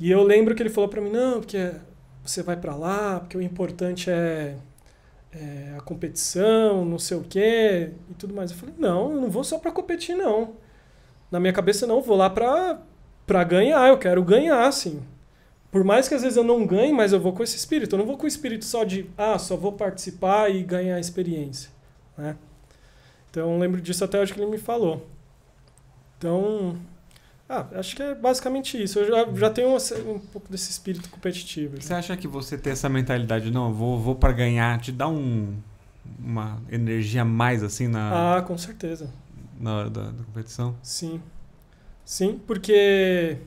E eu lembro que ele falou para mim, não, porque você vai para lá, porque o importante é a competição, não sei o quê, e tudo mais. Eu falei, não, eu não vou só para competir, não. Na minha cabeça, não, eu vou lá para ganhar, eu quero ganhar, assim. Por mais que às vezes eu não ganhe, mas eu vou com esse espírito. Eu não vou com o espírito só de, só vou participar e ganhar experiência, né? Então, eu lembro disso até hoje que ele me falou. Então, acho que é basicamente isso. Eu já tenho um pouco desse espírito competitivo. Você acha que você ter essa mentalidade, não, eu vou para ganhar, te dá uma energia mais assim na... Ah, com certeza. Na hora da competição? Sim. Sim, porque...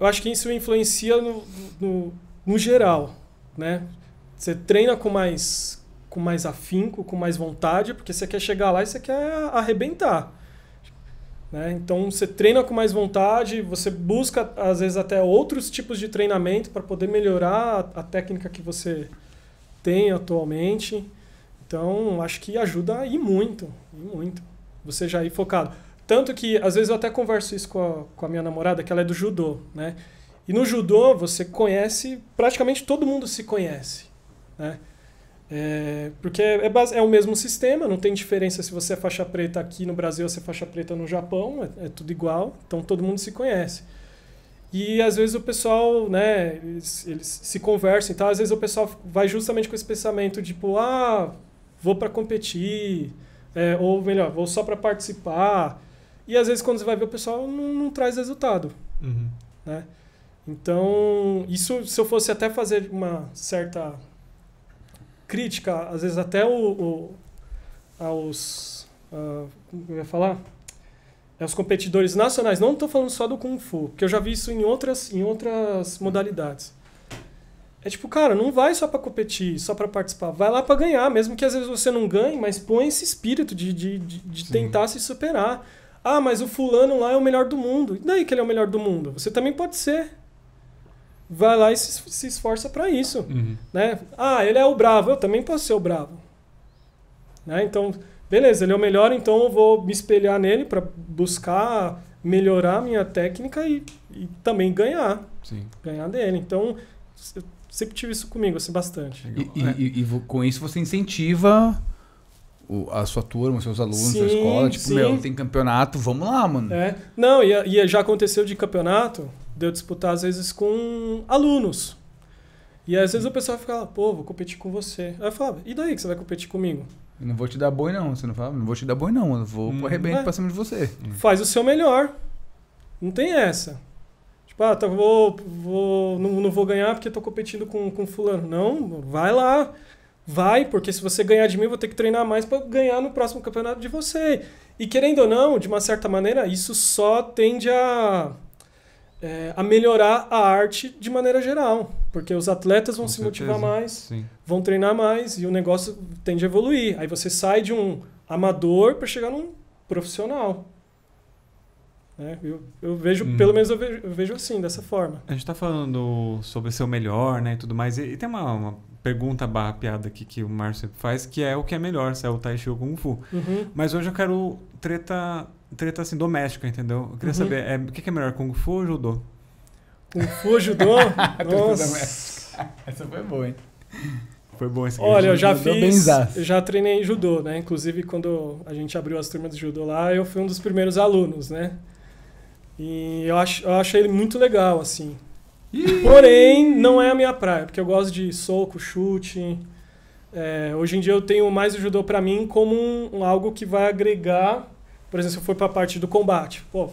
eu acho que isso influencia no geral, né? Você treina com mais afinco, com mais vontade, porque você quer chegar lá e você quer arrebentar, né? Então, você treina com mais vontade, você busca, às vezes, até outros tipos de treinamento para poder melhorar a técnica que você tem atualmente. Então, acho que ajuda e muito, muito. Você já ir focado. Tanto que, às vezes, eu até converso isso com a minha namorada, que ela é do judô, né? E no judô, você conhece... praticamente todo mundo se conhece, né? Porque é o mesmo sistema, não tem diferença se você é faixa preta aqui no Brasil ou se é faixa preta no Japão, é tudo igual, então todo mundo se conhece. E, às vezes, o pessoal, né, eles se conversam, então, às vezes, o pessoal vai justamente com esse pensamento, tipo, vou para competir, ou melhor, vou só para participar... E às vezes quando você vai ver o pessoal não traz resultado, né? Então, isso, se eu fosse até fazer uma certa crítica, às vezes até como eu ia falar? Aos competidores nacionais, não estou falando só do Kung Fu, porque eu já vi isso em outras modalidades. É tipo, cara, não vai só para competir, só para participar, vai lá para ganhar, mesmo que às vezes você não ganhe, mas põe esse espírito de tentar se superar. Ah, mas o fulano lá é o melhor do mundo. E daí que ele é o melhor do mundo? Você também pode ser. Vai lá e se esforça para isso. Né? Ah, ele é o bravo. Eu também posso ser o bravo. Né? Então, beleza, ele é o melhor, então eu vou me espelhar nele para buscar melhorar a minha técnica e também ganhar. Sim. Ganhar dele. Então, eu sempre tive isso comigo, assim, bastante. E com isso você incentiva... a sua turma, os seus alunos, sim, a escola, tipo, sim. Meu, tem campeonato, vamos lá, mano. Não, e já aconteceu de campeonato, de eu disputar às vezes com alunos. E às vezes o pessoal ficava, pô, vou competir com você. Aí eu falava, e daí que você vai competir comigo? Eu não vou te dar boi não, você não fala, não vou te dar boi não, eu vou pro arrebento pra cima de você. Faz o seu melhor. Não tem essa. Tipo, tá, não vou ganhar porque tô competindo com fulano. Não, vai lá. Vai, porque se você ganhar de mim, eu vou ter que treinar mais para ganhar no próximo campeonato de você. E querendo ou não, de uma certa maneira, isso só tende a melhorar a arte de maneira geral. Porque os atletas vão se motivar mais, sim. Vão treinar mais e o negócio tende a evoluir. Aí você sai de um amador para chegar num profissional. Né? Eu vejo, pelo menos eu vejo assim, dessa forma. A gente está falando sobre ser o melhor, né, e tudo mais. E tem uma pergunta barra piada aqui que o Márcio sempre faz, que é o que é melhor, se é o Tai Chi ou o Kung Fu. Mas hoje eu quero treta assim, doméstica, entendeu? Eu queria saber, o que é melhor, Kung Fu ou Judô? Kung Fu, Judô? Nossa! Essa foi boa, hein? Foi bom esse. Olha, eu já fiz, eu já treinei em Judô, né? Inclusive, quando a gente abriu as turmas de Judô lá, eu fui um dos primeiros alunos, né? E eu achei ele muito legal, assim. Porém, não é a minha praia, porque eu gosto de soco, chute. Hoje em dia eu tenho mais o judô pra mim como algo que vai agregar. Por exemplo, se eu for pra parte do combate, pô,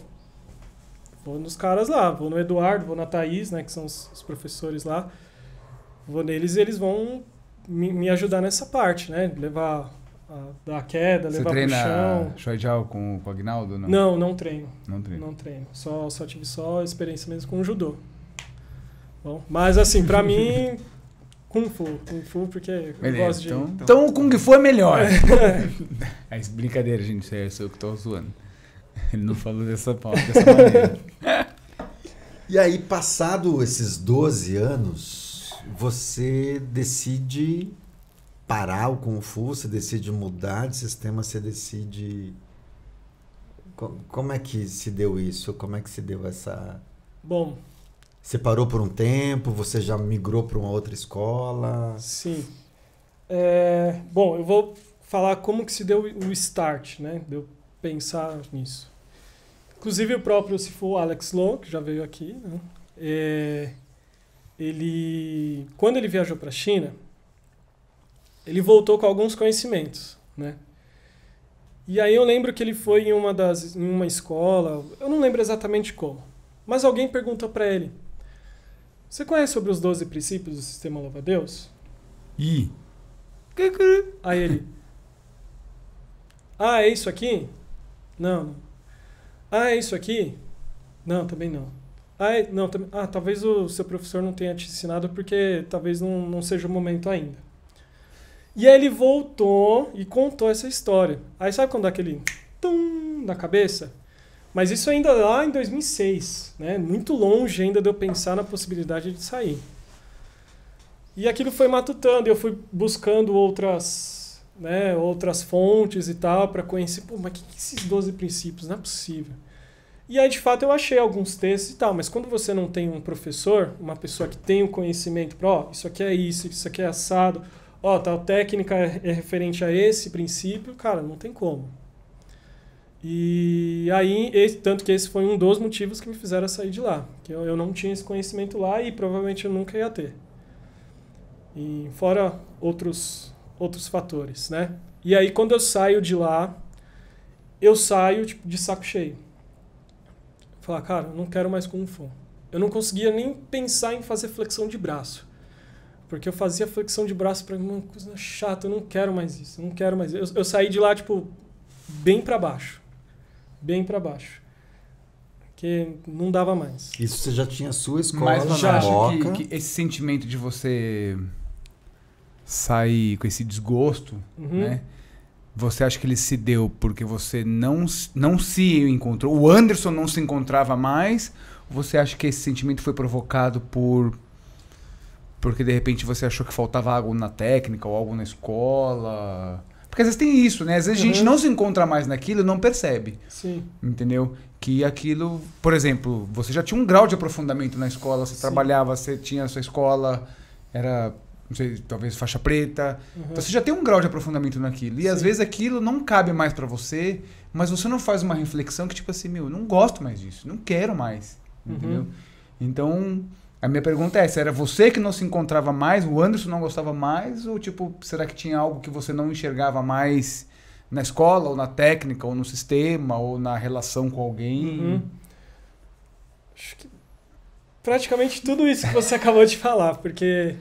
vou nos caras lá, vou no Eduardo, vou na Thaís, né, que são os professores lá. Vou neles e eles vão me ajudar nessa parte, né? Levar da queda, levar pro chão. Você treina Shoujao com o Aguinaldo? Não? Não treino. Não treino. Só tive experiência mesmo com o judô. Bom, mas assim, pra mim, Kung Fu, porque eu gosto de... Então o Kung Fu é melhor. É brincadeira, gente, é eu que tô zoando. Ele não falou dessa maneira. E aí, passado esses 12 anos, você decide parar o Kung Fu, você decide mudar de sistema, você decide... Como é que se deu isso? Como é que se deu essa... Bom... Você parou por um tempo, você já migrou para uma outra escola? Sim. É, bom, eu vou falar como que se deu o start, né? De eu pensar nisso. Inclusive o próprio Sifu Alex Loh, que já veio aqui, né? Quando ele viajou para a China, ele voltou com alguns conhecimentos, né? E aí eu lembro que ele foi em uma escola, eu não lembro exatamente como, mas alguém perguntou para ele: você conhece sobre os 12 princípios do sistema louva-a-Deus? E aí ele: ah, é isso aqui? Não. Ah, é isso aqui? Não, também não. Ah, é... não, também... ah, talvez o seu professor não tenha te ensinado porque talvez não seja o momento ainda. E aí ele voltou e contou essa história. Aí sabe quando dá aquele tum na cabeça? Mas isso ainda lá em 2006, né? Muito longe ainda de eu pensar na possibilidade de sair. E aquilo foi matutando, eu fui buscando outras, né, outras fontes e tal para conhecer. Pô, mas o que é esses 12 princípios? Não é possível. E aí, de fato, eu achei alguns textos e tal, mas quando você não tem um professor, uma pessoa que tem o conhecimento para, ó, isso aqui é isso aqui é assado, ó, tal técnica é referente a esse princípio, cara, não tem como. E aí, tanto que esse foi um dos motivos que me fizeram sair de lá. Que eu não tinha esse conhecimento lá e provavelmente eu nunca ia ter. E fora outros fatores, né? E aí, quando eu saio de lá, eu saio tipo, de saco cheio. Falar, cara, eu não quero mais Kung Fu. Eu não conseguia nem pensar em fazer flexão de braço. Porque eu fazia flexão de braço pra mim, uma coisa chata, eu não quero mais isso, eu não quero mais isso. Eu saí de lá, tipo, bem pra baixo. Bem para baixo. Porque não dava mais. Isso você já tinha a sua escola. Mas já acha que esse sentimento de você sair com esse desgosto, uhum, né? Você acha que ele se deu porque você não se encontrou? O Anderson não se encontrava mais? Você acha que esse sentimento foi provocado porque de repente você achou que faltava algo na técnica ou algo na escola? Porque às vezes tem isso, né? Às vezes, uhum, a gente não se encontra mais naquilo e não percebe. Sim. Entendeu? Que aquilo... Por exemplo, você já tinha um grau de aprofundamento na escola, você, sim, trabalhava, você tinha a sua escola, era, não sei, talvez faixa preta. Uhum. Então você já tem um grau de aprofundamento naquilo. E, sim, às vezes aquilo não cabe mais pra você, mas você não faz uma reflexão que tipo assim, meu, não gosto mais disso, não quero mais. Entendeu? Uhum. Então... A minha pergunta é essa, era você que não se encontrava mais, o Anderson não gostava mais, ou tipo, será que tinha algo que você não enxergava mais na escola, ou na técnica, ou no sistema, ou na relação com alguém? Uhum. Acho que praticamente tudo isso que você acabou de falar, porque...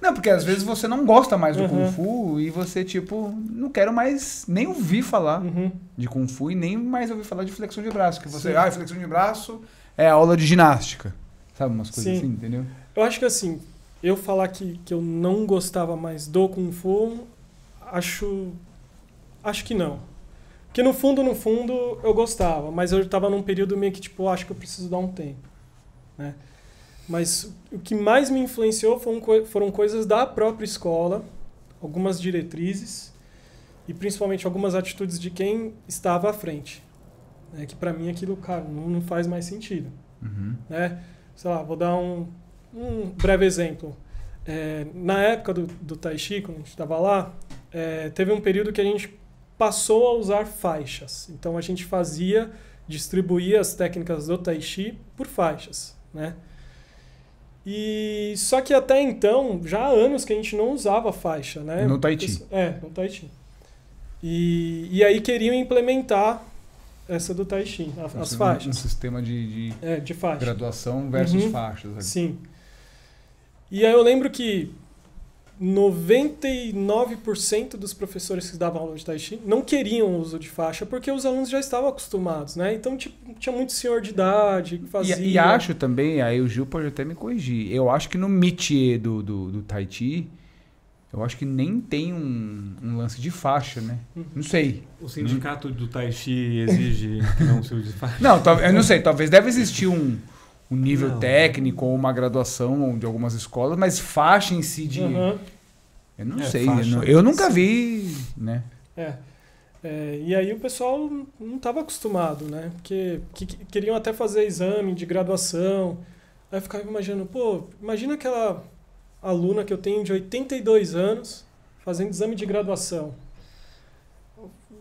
Não, porque às vezes você não gosta mais do, uhum, Kung Fu e você, tipo, não quero mais nem ouvir falar, uhum, de Kung Fu e nem mais ouvir falar de flexão de braço, que você, sim, ah, flexão de braço é aula de ginástica. Sabe, umas coisas, sim, assim, entendeu? Eu acho que assim, eu falar que eu não gostava mais do Kung Fu, acho que não. Porque no fundo, eu gostava, mas eu estava num período meio que tipo, acho que eu preciso dar um tempo, né? Mas o que mais me influenciou foram coisas da própria escola, algumas diretrizes e principalmente algumas atitudes de quem estava à frente. Né? Que para mim aquilo, cara, não faz mais sentido, uhum, né? Sei lá, vou dar um breve exemplo. Na época do Tai Chi, quando a gente estava lá, teve um período que a gente passou a usar faixas. Então a gente distribuía as técnicas do Tai Chi por faixas, né? E só que até então, já há anos que a gente não usava faixa, né? No Tai Chi. No Tai Chi. E aí queriam implementar essa do Tai Chi, as faixas. Um sistema de faixa. Graduação versus, uhum, faixas. Aqui. Sim. E aí eu lembro que 99% dos professores que davam aula de Tai Chi não queriam o uso de faixa, porque os alunos já estavam acostumados, né? Então tipo, tinha muito senhor de idade que fazia... E acho também, aí o Gil pode até me corrigir, eu acho que no métier do Tai Chi... Eu acho que nem tem um lance de faixa, né? Não sei. O sindicato do Tai Chi exige que não se use faixa? Não, eu não sei. Talvez deve existir um, um nível técnico ou uma graduação de algumas escolas, mas faixa em si de... Eu não sei, eu nunca vi, né? E aí o pessoal não estava acostumado, né? Porque queriam até fazer exame de graduação. Aí eu ficava imaginando, pô, imagina aquela aluna que eu tenho de 82 anos fazendo exame de graduação.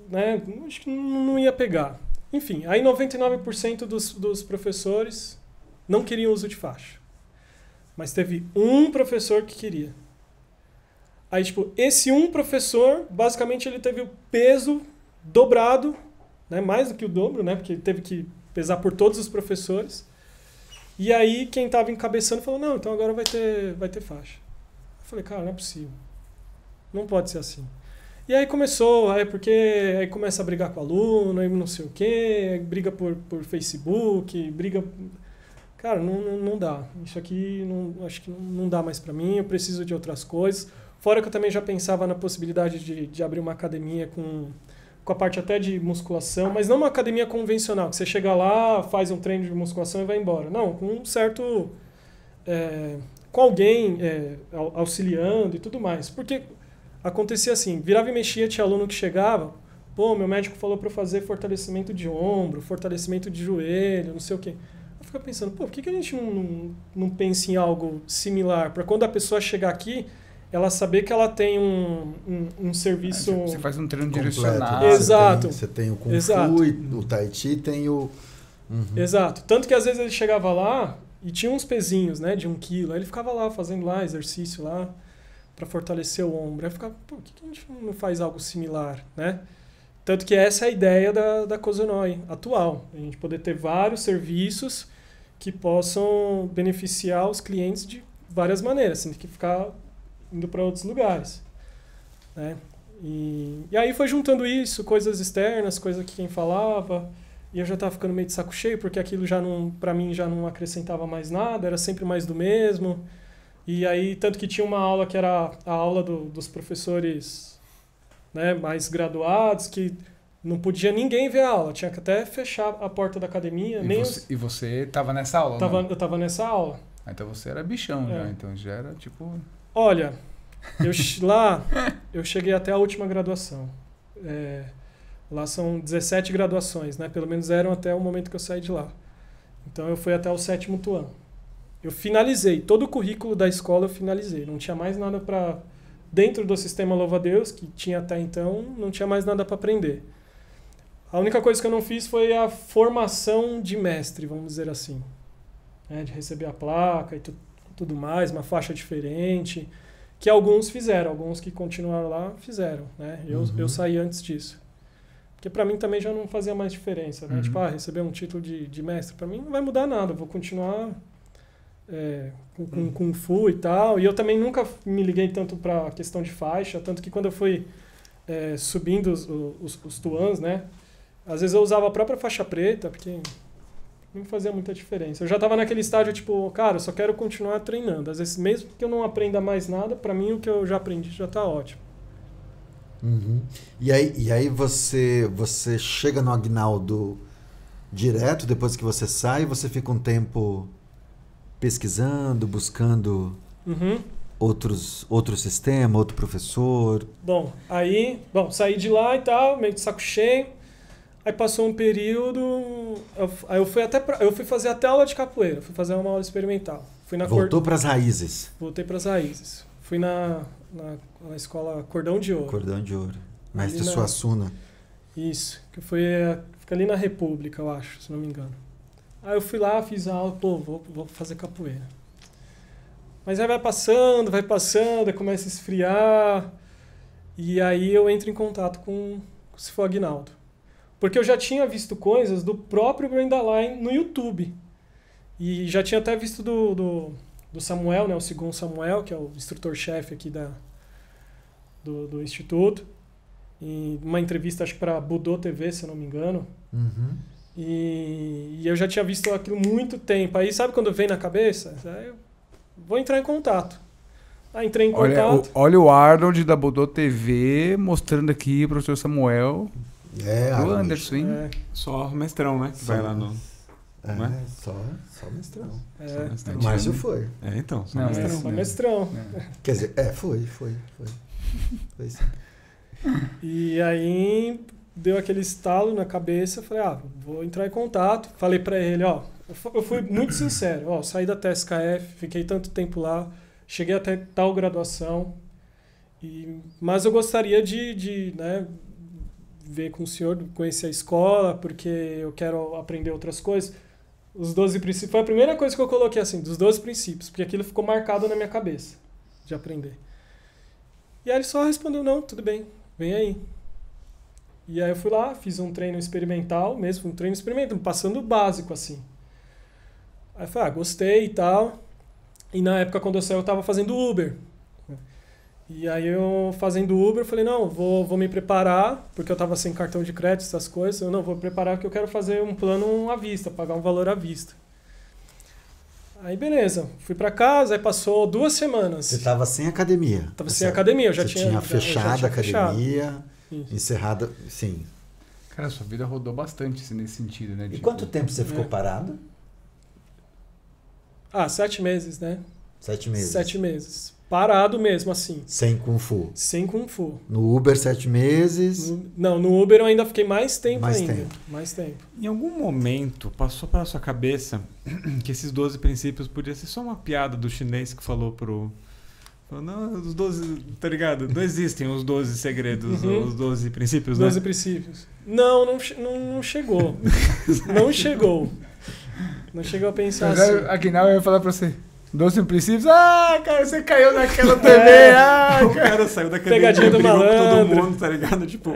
Né? Acho que não ia pegar. Enfim, aí 99% dos professores não queriam uso de faixa. Mas teve um professor que queria. Aí, tipo, esse um professor, basicamente, ele teve o peso dobrado, né? Mais do que o dobro, né? Porque ele teve que pesar por todos os professores. E aí, quem estava encabeçando falou, não, então agora vai ter faixa. Eu falei, cara, não é possível. Não pode ser assim. E aí começou, aí começa a brigar com o aluno, aí não sei o quê, aí briga por Facebook, briga... Cara, não dá. Isso aqui, acho que não dá mais para mim, eu preciso de outras coisas. Fora que eu também já pensava na possibilidade de abrir uma academia com a parte até de musculação, mas não uma academia convencional, que você chega lá, faz um treino de musculação e vai embora. Não, com um certo... com alguém auxiliando e tudo mais. Porque acontecia assim, virava e mexia, tinha aluno que chegava, pô, meu médico falou para eu fazer fortalecimento de ombro, fortalecimento de joelho, não sei o quê. Eu ficava pensando, pô, por que a gente não pensa em algo similar? Para quando a pessoa chegar aqui... ela saber que ela tem um serviço... Você faz um treino direcionado. Exato. Você tem o Kung Fu e o Tai Chi, tem o... Exato. Tanto que às vezes ele chegava lá e tinha uns pezinhos, né? De 1 quilo. Aí ele ficava lá, fazendo lá, exercício lá, para fortalecer o ombro. Aí eu ficava, pô, por que a gente não faz algo similar, né? Tanto que essa é a ideia da Kozonoe atual. A gente poder ter vários serviços que possam beneficiar os clientes de várias maneiras. Sem que ficar... indo para outros lugares, né? E aí foi juntando isso, coisas externas, coisa que quem falava, e eu já estava ficando meio de saco cheio, porque aquilo já não, para mim, já não acrescentava mais nada, era sempre mais do mesmo. E aí, tanto que tinha uma aula que era a aula dos professores, né, mais graduados, que não podia ninguém ver a aula, tinha que até fechar a porta da academia. E você estava nessa aula? Eu estava nessa aula. Ah, então você era bichão já, então já era tipo... Olha, eu cheguei até a última graduação. Lá são 17 graduações, né? Pelo menos eram até o momento que eu saí de lá. Então eu fui até o 7º Tuan. Eu finalizei, todo o currículo da escola eu finalizei. Não tinha mais nada para... Dentro do sistema Louva-a-Deus, que tinha até então, não tinha mais nada para aprender. A única coisa que eu não fiz foi a formação de mestre, vamos dizer assim. Né? De receber a placa e tudo mais, uma faixa diferente, que alguns fizeram, alguns que continuaram lá fizeram, né? Eu saí antes disso. Porque para mim também já não fazia mais diferença, né? Tipo, receber um título de mestre, para mim não vai mudar nada, eu vou continuar com Kung Fu e tal. E eu também nunca me liguei tanto para a questão de faixa, tanto que quando eu fui subindo os tuans, né? Às vezes eu usava a própria faixa preta, porque... não fazia muita diferença. Eu já estava naquele estágio, tipo, cara, eu só quero continuar treinando. Às vezes, mesmo que eu não aprenda mais nada, para mim o que eu já aprendi já está ótimo. E aí você chega no Aguinaldo direto, depois que você sai, você fica um tempo pesquisando, buscando outro sistema, outro professor? Bom, aí, saí de lá e tal, meio de saco cheio. Aí passou um período, aí eu fui fazer até aula de capoeira, fui fazer uma aula experimental. Voltou para as raízes? Voltei para as raízes. Fui na escola Cordão de Ouro. Cordão de Ouro. Mestre Suassuna. Isso, que foi fica ali na República, eu acho, se não me engano. Aí eu fui lá, fiz a aula, pô, vou fazer capoeira. Mas aí vai passando, aí começa a esfriar. E aí eu entro em contato com o Sifu Aguinaldo. Porque eu já tinha visto coisas do próprio Brandaline no YouTube. E já tinha até visto do Samuel, né? O segundo Samuel, que é o instrutor-chefe aqui do Instituto. E uma entrevista, acho que para Budô TV, se eu não me engano. E eu já tinha visto aquilo há muito tempo. Aí sabe quando vem na cabeça? Aí eu vou entrar em contato. Aí entrei em contato. Olha o Arnold da Budô TV mostrando aqui para o professor Samuel... o Anderson, só mestrão, né? Vai lá no... É, né? Só mestrão. É. O Márcio foi. É, então. Só não, mestrão. Só mestrão. É. Quer dizer, foi sim. E aí deu aquele estalo na cabeça, falei, vou entrar em contato. Falei pra ele, eu fui muito sincero, saí da TSKF, fiquei tanto tempo lá, cheguei até tal graduação, mas eu gostaria de ver com o senhor, conhecer a escola, porque eu quero aprender outras coisas. Os 12 princípios, foi a primeira coisa que eu coloquei assim, dos 12 princípios, porque aquilo ficou marcado na minha cabeça, de aprender. E aí ele só respondeu, não, tudo bem, vem aí. E aí eu fui lá, fiz um treino experimental mesmo, passando o básico assim. Aí eu falei, gostei e tal. E na época, quando eu saí, eu tava fazendo Uber. E aí eu, fazendo Uber, falei, não, vou me preparar, porque eu tava sem cartão de crédito, essas coisas. Eu, não, vou me preparar porque eu quero fazer um plano à vista, pagar um valor à vista. Aí beleza, fui pra casa, aí passou 2 semanas. Você tava sem academia? Tava sem academia, eu já tinha... Você tinha fechado a academia, encerrado, sim. Cara, sua vida rodou bastante nesse sentido, né? E quanto tempo você ficou parado? 7 meses, né? 7 meses. 7 meses. Parado mesmo, assim. Sem Kung Fu. Sem Kung Fu. No Uber, 7 meses. Não, no Uber eu ainda fiquei mais tempo Mais tempo. Em algum momento passou pela sua cabeça que esses 12 princípios podia ser só uma piada do chinês que falou pro... Não, os 12, tá ligado? Não existem os 12 segredos, os 12 princípios, né? 12 princípios. Não chegou. Não chegou. Não chegou a pensar assim. Aguinaldo ia falar pra você... 12 princípios, cara, você caiu naquela TV, o cara saiu da academia, pegadinha do malandro, todo mundo, tá ligado? Tipo...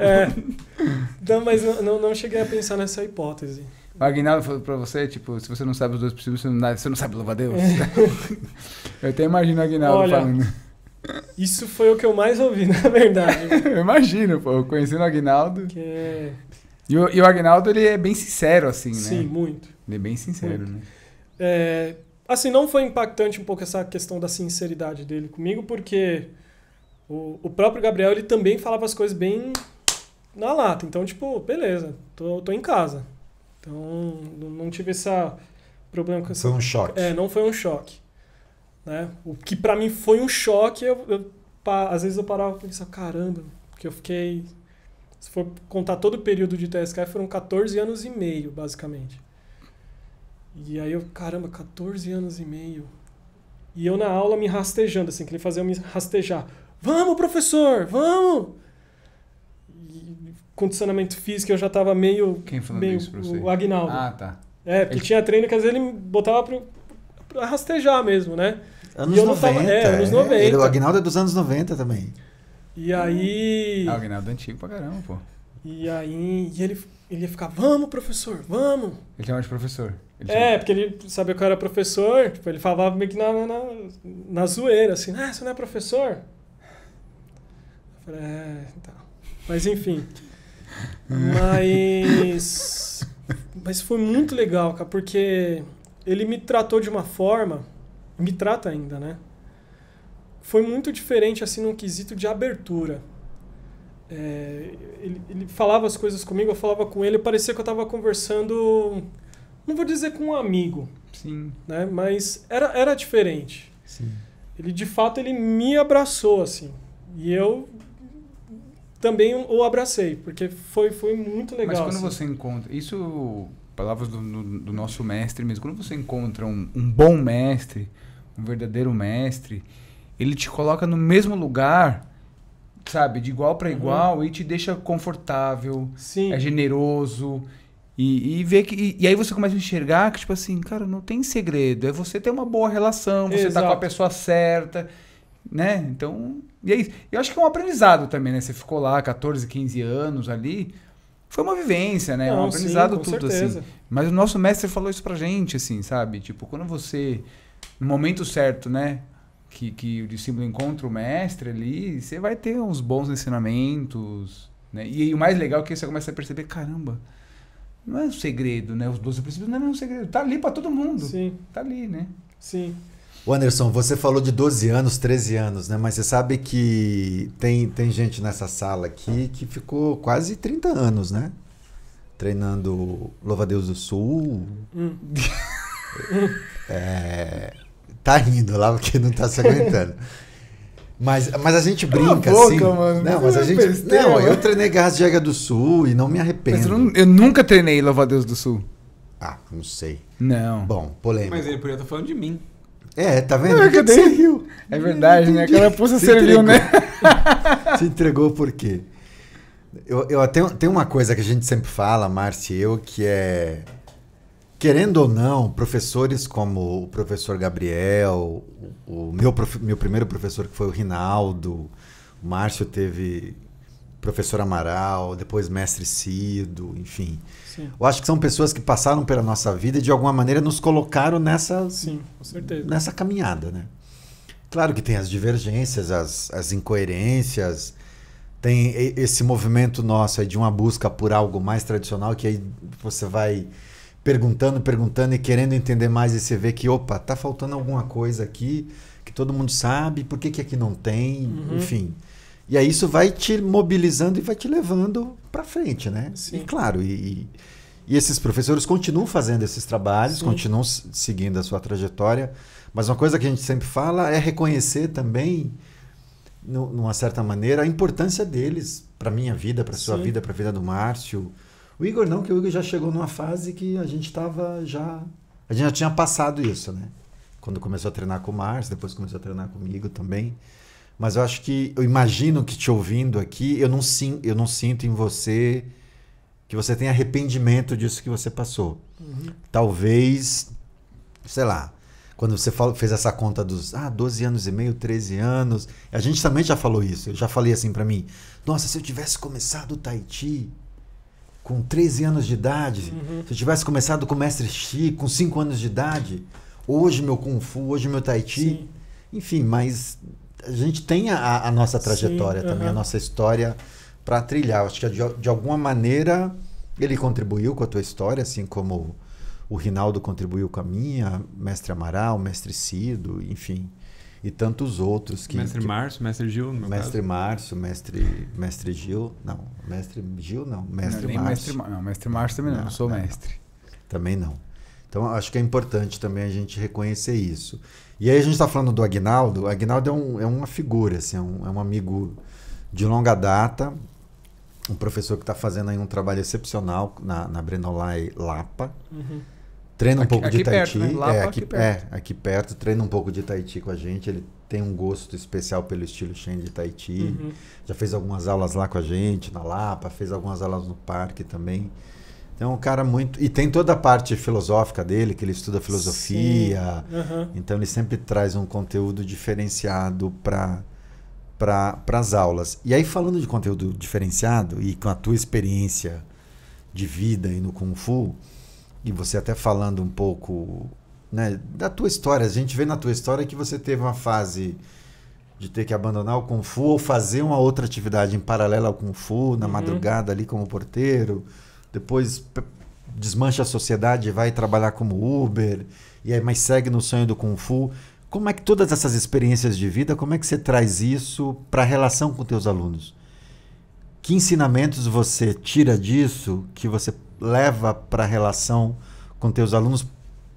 Não, mas não cheguei a pensar nessa hipótese. O Aguinaldo falou pra você, tipo, se você não sabe os 12 princípios, você não sabe louvar Deus. Eu até imagino o Aguinaldo falando. Isso foi o que eu mais ouvi, na verdade. Eu imagino, pô, conhecendo o Aguinaldo. E o Aguinaldo, ele é bem sincero, assim, né? Sim, muito. Ele é bem sincero, né? Assim, não foi impactante um pouco essa questão da sinceridade dele comigo, porque o próprio Gabriel, ele também falava as coisas bem na lata. Então, tipo, beleza, tô em casa. Então, não tive esse problema com essa... Foi um choque. Não foi um choque. Né? O que pra mim foi um choque, às vezes eu parava e pensava, caramba, porque eu fiquei... Se for contar todo o período de TSK, foram 14 anos e meio, basicamente. E aí eu, caramba, 14 anos e meio. E eu na aula me rastejando, assim, que ele fazia eu me rastejar. Vamos, professor, vamos! E condicionamento físico eu já tava meio... Quem falou isso pra você? O Aguinaldo. Tá. Porque tinha treino que às vezes ele botava pra rastejar mesmo, né? Anos 90. Anos 90. O Aguinaldo é dos anos 90 também. E aí... O Aguinaldo é antigo pra caramba, pô. E aí ele ia ficar, vamos, professor, vamos! Ele chama de professor. Porque ele sabia que eu era professor, tipo, ele falava meio que na zoeira, assim, você não é professor? Eu falei, então. Mas enfim. Mas foi muito legal, cara, porque ele me tratou de uma forma, me trata ainda, né? Foi muito diferente, assim, num quesito de abertura. Ele falava as coisas comigo, eu falava com ele, parecia que eu tava conversando... Não vou dizer com um amigo, sim, né? Mas era diferente. Sim. Ele, de fato, ele me abraçou, assim. E eu também o abracei, porque foi muito legal. Mas quando você encontra... Isso, palavras do nosso mestre mesmo. Quando você encontra um bom mestre, um verdadeiro mestre, ele te coloca no mesmo lugar... Sabe, de igual para igual, e te deixa confortável, sim, é generoso, e aí você começa a enxergar que, tipo assim, cara, não tem segredo, é você ter uma boa relação, você tá com a pessoa certa, né? Então, e é isso. Eu acho que é um aprendizado também, né? Você ficou lá 14, 15 anos ali, foi uma vivência, né? Um aprendizado, sim, tudo, certeza, assim. Mas o nosso mestre falou isso pra gente, assim, sabe? Tipo, quando você, no momento certo, né? Que o discípulo encontra o mestre ali, você vai ter uns bons ensinamentos, né? E o mais legal é que você começa a perceber, caramba, não é um segredo, né? Os 12 princípios não é um segredo, tá ali para todo mundo. Sim. Tá ali, né? Sim. O Anderson, você falou de 12 anos, 13 anos, né? Mas você sabe que tem gente nessa sala aqui que ficou quase 30 anos, né? treinando Louva-a-Deus do Sul. É, tá rindo lá porque não tá se aguentando. Mas a gente brinca, a boca, assim. Mano, não, mas a gente. Besteira, não, mano. Eu treinei Garras de Águia do Sul e não me arrependo. Mas eu nunca treinei Louva-a-Deus do Sul. Ah, não sei. Não. Bom, polêmico. Mas ele podia estar falando de mim. É, tá vendo? Não, você riu. É verdade, né? Aquela puxa serviu, né? Se entregou por quê? Eu até tem uma coisa que a gente sempre fala, Márcio e eu, que é... Querendo ou não, professores como o professor Gabriel, meu primeiro professor que foi o Rinaldo, o Márcio teve professor Amaral, depois mestre Cido, enfim. Sim. Eu acho que são pessoas que passaram pela nossa vida e de alguma maneira nos colocaram nessa, sim, com certeza, nessa caminhada, né? Claro que tem as divergências, as incoerências, tem esse movimento nosso aí de uma busca por algo mais tradicional que aí você vai... perguntando e querendo entender mais, e você vê que, opa, tá faltando alguma coisa aqui, que todo mundo sabe, por que aqui não tem, enfim. E aí isso vai te mobilizando e vai te levando para frente, né? Sim. E claro, e esses professores continuam fazendo esses trabalhos, sim, continuam seguindo a sua trajetória, mas uma coisa que a gente sempre fala é reconhecer também, numa certa maneira, a importância deles para minha vida, para sua vida, para a vida do Márcio. O Igor não, que o Igor já chegou numa fase que a gente estava já... A gente já tinha passado isso, né? Quando começou a treinar com o Márcio, depois começou a treinar comigo também. Mas eu acho que... Eu imagino que te ouvindo aqui, eu não sinto em você que você tem arrependimento disso que você passou. Talvez, sei lá, quando você fez essa conta dos 12 anos e meio, 13 anos... A gente também já falou isso. Eu já falei assim para mim, nossa, se eu tivesse começado o Tai Chi com 13 anos de idade, se eu tivesse começado com o Mestre Chi, com 5 anos de idade, hoje meu Kung Fu, hoje meu Tai Chi, enfim, mas a gente tem a nossa trajetória também, a nossa história para trilhar. Acho que de alguma maneira ele contribuiu com a tua história, assim como o Rinaldo contribuiu com a minha, Mestre Amaral, Mestre Cido, enfim, e tantos outros que... Mestre Márcio, Mestre Gil, no meu caso. Mestre Márcio, Mestre Gil... Não, Mestre Gil não, Mestre Márcio. Não, Mestre Márcio também não, sou mestre. Também não. Então, acho que é importante também a gente reconhecer isso. E aí a gente está falando do Aguinaldo. O Aguinaldo é uma figura, assim, é um amigo de longa data, um professor que está fazendo aí um trabalho excepcional na Brenolai Lapa. Treina um pouco de Tai Chi, aqui perto, treina um pouco de Tai Chi com a gente, ele tem um gosto especial pelo estilo Shen de Tai Chi, já fez algumas aulas lá com a gente, na Lapa, fez algumas aulas no parque também, então é um cara muito... E tem toda a parte filosófica dele, que ele estuda filosofia, então ele sempre traz um conteúdo diferenciado para as aulas. E aí falando de conteúdo diferenciado e com a tua experiência de vida e no Kung Fu... E você até falando um pouco, né, da tua história. A gente vê na tua história que você teve uma fase de ter que abandonar o Kung Fu ou fazer uma outra atividade em paralelo ao Kung Fu, na madrugada ali como porteiro. Depois desmancha a sociedade e vai trabalhar como Uber. E aí, mas segue no sonho do Kung Fu. Como é que todas essas experiências de vida, como é que você traz isso para a relação com teus alunos? Que ensinamentos você tira disso que você leva para a relação com teus alunos,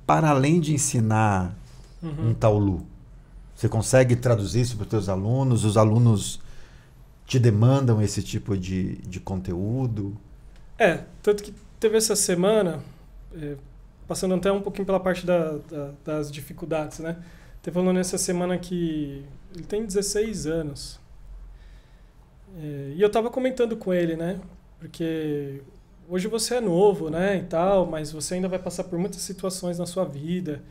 para além de ensinar um taolu? Você consegue traduzir isso para os teus alunos? Os alunos te demandam esse tipo de conteúdo? É, tanto que teve essa semana, passando até um pouquinho pela parte das dificuldades, né? Teve falando essa semana que ele tem 16 anos. E eu estava comentando com ele, né? Porque... Hoje você é novo, né, e tal, mas você ainda vai passar por muitas situações na sua vida.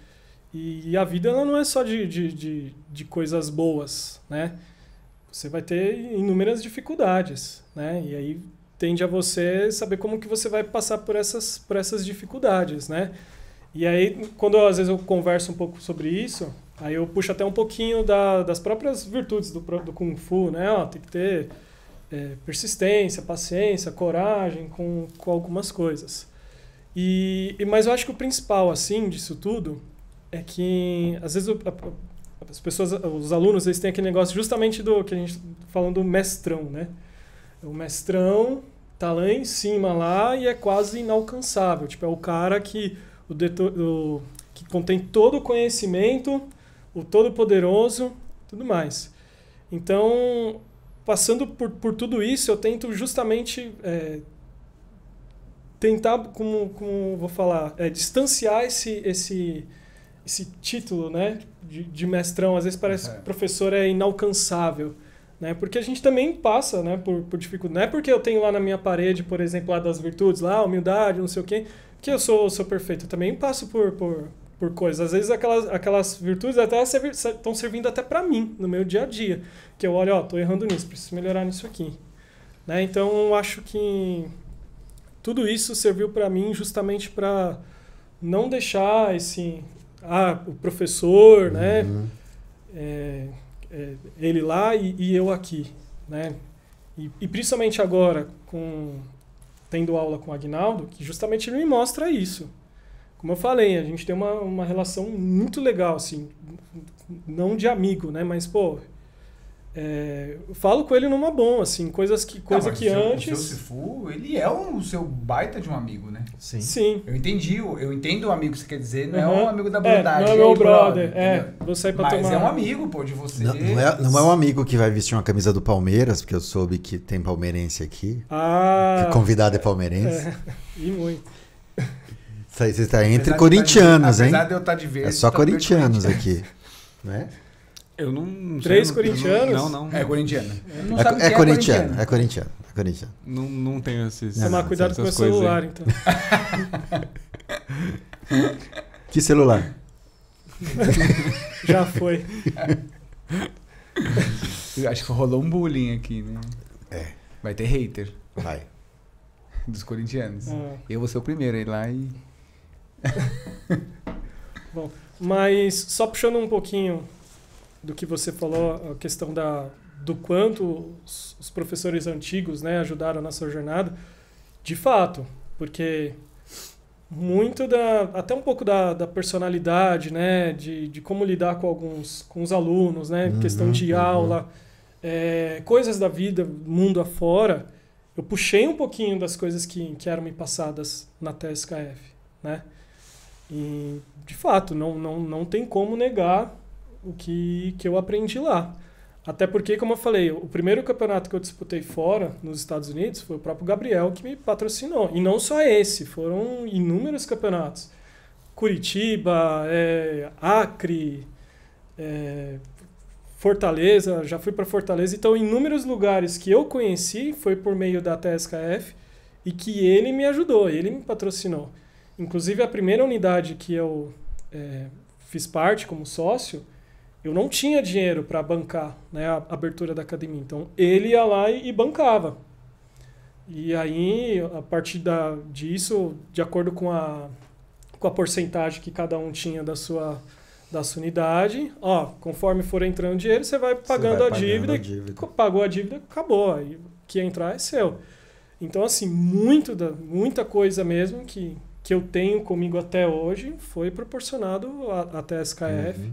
E a vida ela não é só de coisas boas, né? Você vai ter inúmeras dificuldades, né? E aí tende a você saber como que você vai passar por essas dificuldades, né? E aí, quando às vezes eu converso um pouco sobre isso, aí eu puxo até um pouquinho das próprias virtudes do Kung Fu, né? Ó, tem que ter... persistência, paciência, coragem com algumas coisas. Mas eu acho que o principal, assim, disso tudo é que, às vezes, as pessoas, os alunos, eles têm aquele negócio justamente do que a gente tá falando do mestrão, né? O mestrão tá lá em cima lá e é quase inalcançável. Tipo, é o cara que, que contém todo o conhecimento, o Todo-Poderoso, tudo mais. Então, passando por tudo isso, eu tento justamente tentar, como vou falar, distanciar esse título, né, de mestrão. Às vezes parece que o professor é inalcançável, né? Porque a gente também passa, né, por dificuldade. Não é porque eu tenho lá na minha parede, por exemplo, lá das virtudes, lá, humildade, não sei o quê, que eu sou perfeito. Eu também passo por coisas. Às vezes aquelas virtudes até estão servindo até para mim, no meu dia a dia. Que eu olho, ó, tô errando nisso, preciso melhorar nisso aqui. Né? Então, eu acho que tudo isso serviu para mim justamente para não deixar esse... Ah, o professor, né? Ele lá e eu aqui, né? E principalmente agora, tendo aula com o Aguinaldo, que justamente ele me mostra isso. Como eu falei, a gente tem uma relação muito legal, assim, não de amigo, né? Mas, pô, eu falo com ele numa boa, assim, coisa que antes... O seu Sifu, ele é o seu baita de um amigo, né? Sim. Sim. Eu entendo o amigo que você quer dizer, não é um amigo da bondade. Não é meu brother, vou sair pra tomar. Mas é um amigo, pô, de você. Não é um amigo que vai vestir uma camisa do Palmeiras, porque eu soube que tem palmeirense aqui. Ah. Que convidado é palmeirense. E muito. Você está entre corintianos, hein? Apesar de eu estar de verde. É só corintianos aqui, né? Eu não sei. Três corintianos? Não. É corintiano. É corintiano. Não tenho esses. Tomar cuidado com o celular, então. Que celular? Já foi. Eu acho que rolou um bullying aqui, né? É. Vai ter hater. Vai. Dos corintianos. Eu vou ser o primeiro a ir lá e... Bom, mas só puxando um pouquinho... do que você falou, a questão do quanto os professores antigos, né, ajudaram na sua jornada, de fato, porque muito até um pouco da personalidade, né, de como lidar com os alunos, né, questão de aula, coisas da vida, mundo afora, eu puxei um pouquinho das coisas que eram me passadas na TSKF, né, e de fato, não tem como negar o que eu aprendi lá. Até porque, como eu falei, o primeiro campeonato que eu disputei fora, nos Estados Unidos, foi o próprio Gabriel que me patrocinou. E não só esse, foram inúmeros campeonatos. Curitiba, Acre, Fortaleza, já fui para Fortaleza. Então, inúmeros lugares que eu conheci foi por meio da TSKF e que ele me ajudou, ele me patrocinou. Inclusive, a primeira unidade que eu fiz parte como sócio, eu não tinha dinheiro para bancar, né, a abertura da academia. Então, ele ia lá e bancava. E aí, a partir disso, de acordo com a porcentagem que cada um tinha da sua unidade, ó, conforme for entrando dinheiro, você vai pagando a dívida. Pagou a dívida, acabou. Aí, o que entrar é seu. Então, assim, muita coisa mesmo que eu tenho comigo até hoje foi proporcionado à TSKF.